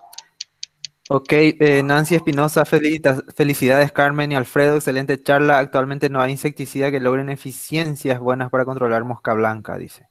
Ok, eh, Nancy Espinosa, felicita, felicidades Carmen y Alfredo, excelente charla. Actualmente no hay insecticida que logren eficiencias buenas para controlar mosca blanca, dice.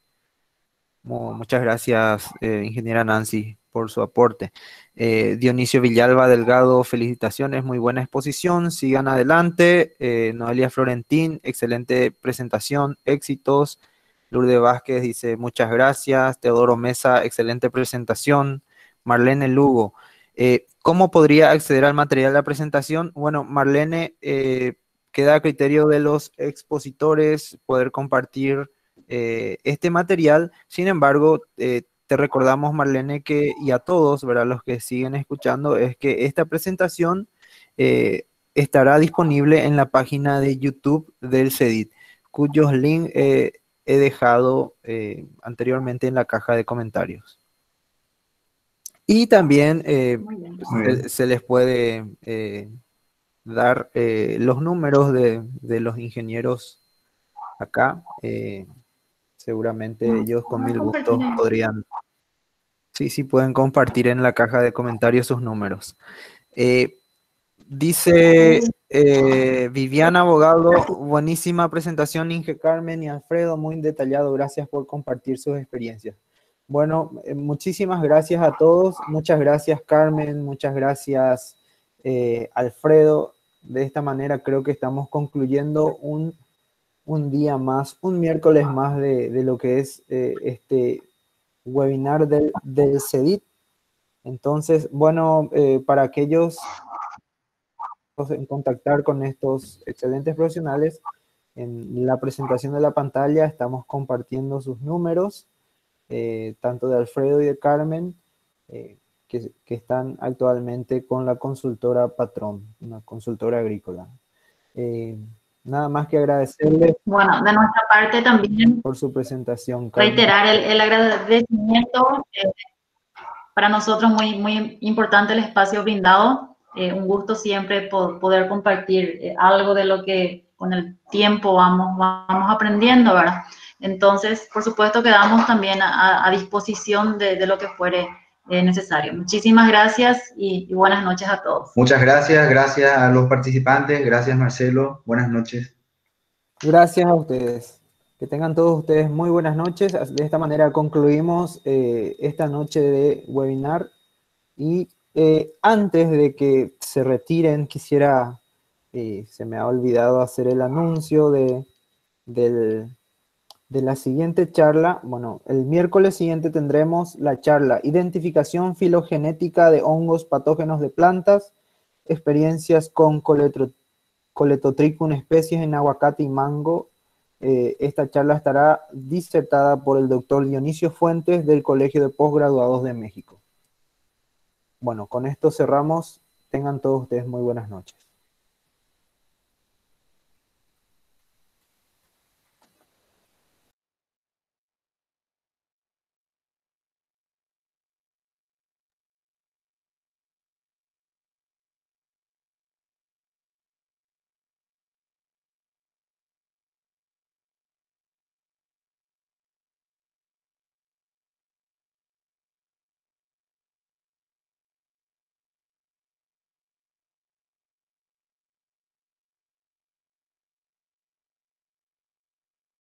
Muchas gracias, eh, ingeniera Nancy, por su aporte. Eh, Dionisio Villalba Delgado, felicitaciones, muy buena exposición, sigan adelante. Eh, Noelia Florentín, excelente presentación, éxitos. Lourdes Vázquez dice, muchas gracias. Teodoro Mesa, excelente presentación. Marlene Lugo, eh, ¿cómo podría acceder al material de la presentación? Bueno, Marlene, eh, queda a criterio de los expositores poder compartir Eh, este material. Sin embargo, eh, te recordamos, Marlene, que, y a todos, ¿verdad?, los que siguen escuchando, es que esta presentación eh, estará disponible en la página de YouTube del CEDIT, cuyos links eh, he dejado eh, anteriormente en la caja de comentarios. Y también eh, se, se les puede eh, dar eh, los números de, de los ingenieros acá, eh, seguramente ellos con mil gustos podrían, sí, sí, pueden compartir en la caja de comentarios sus números. Eh, dice eh, Viviana Abogado, buenísima presentación, Inge, Carmen y Alfredo, muy detallado, gracias por compartir sus experiencias. Bueno, eh, muchísimas gracias a todos, muchas gracias Carmen, muchas gracias eh, Alfredo. De esta manera creo que estamos concluyendo un un día más, un miércoles más de, de lo que es eh, este webinar del, del CEDIT. Entonces, bueno, eh, para aquellos en contactar con estos excelentes profesionales, en la presentación de la pantalla estamos compartiendo sus números, eh, tanto de Alfredo y de Carmen, eh, que, que están actualmente con la consultora Patrón, una consultora agrícola. Eh, Nada más que agradecerle. Bueno, de nuestra parte también. Por su presentación, Carmen. Reiterar el, el agradecimiento. Eh, para nosotros muy, muy importante el espacio brindado. Eh, un gusto siempre por poder compartir eh, algo de lo que con el tiempo vamos, vamos aprendiendo, ¿verdad? Entonces, por supuesto, quedamos también a, a disposición de, de lo que fuere eh, necesario. Muchísimas gracias y, y buenas noches a todos. Muchas gracias, gracias a los participantes, gracias Marcelo, buenas noches. Gracias a ustedes, que tengan todos ustedes muy buenas noches. De esta manera concluimos eh, esta noche de webinar y eh, antes de que se retiren quisiera, eh, se me ha olvidado hacer el anuncio de, del... de la siguiente charla. Bueno, el miércoles siguiente tendremos la charla Identificación filogenética de hongos patógenos de plantas, experiencias con Colletotrichum especies en aguacate y mango. Eh, esta charla estará disertada por el doctor Dionisio Fuentes del Colegio de Postgraduados de México. Bueno, con esto cerramos. Tengan todos ustedes muy buenas noches.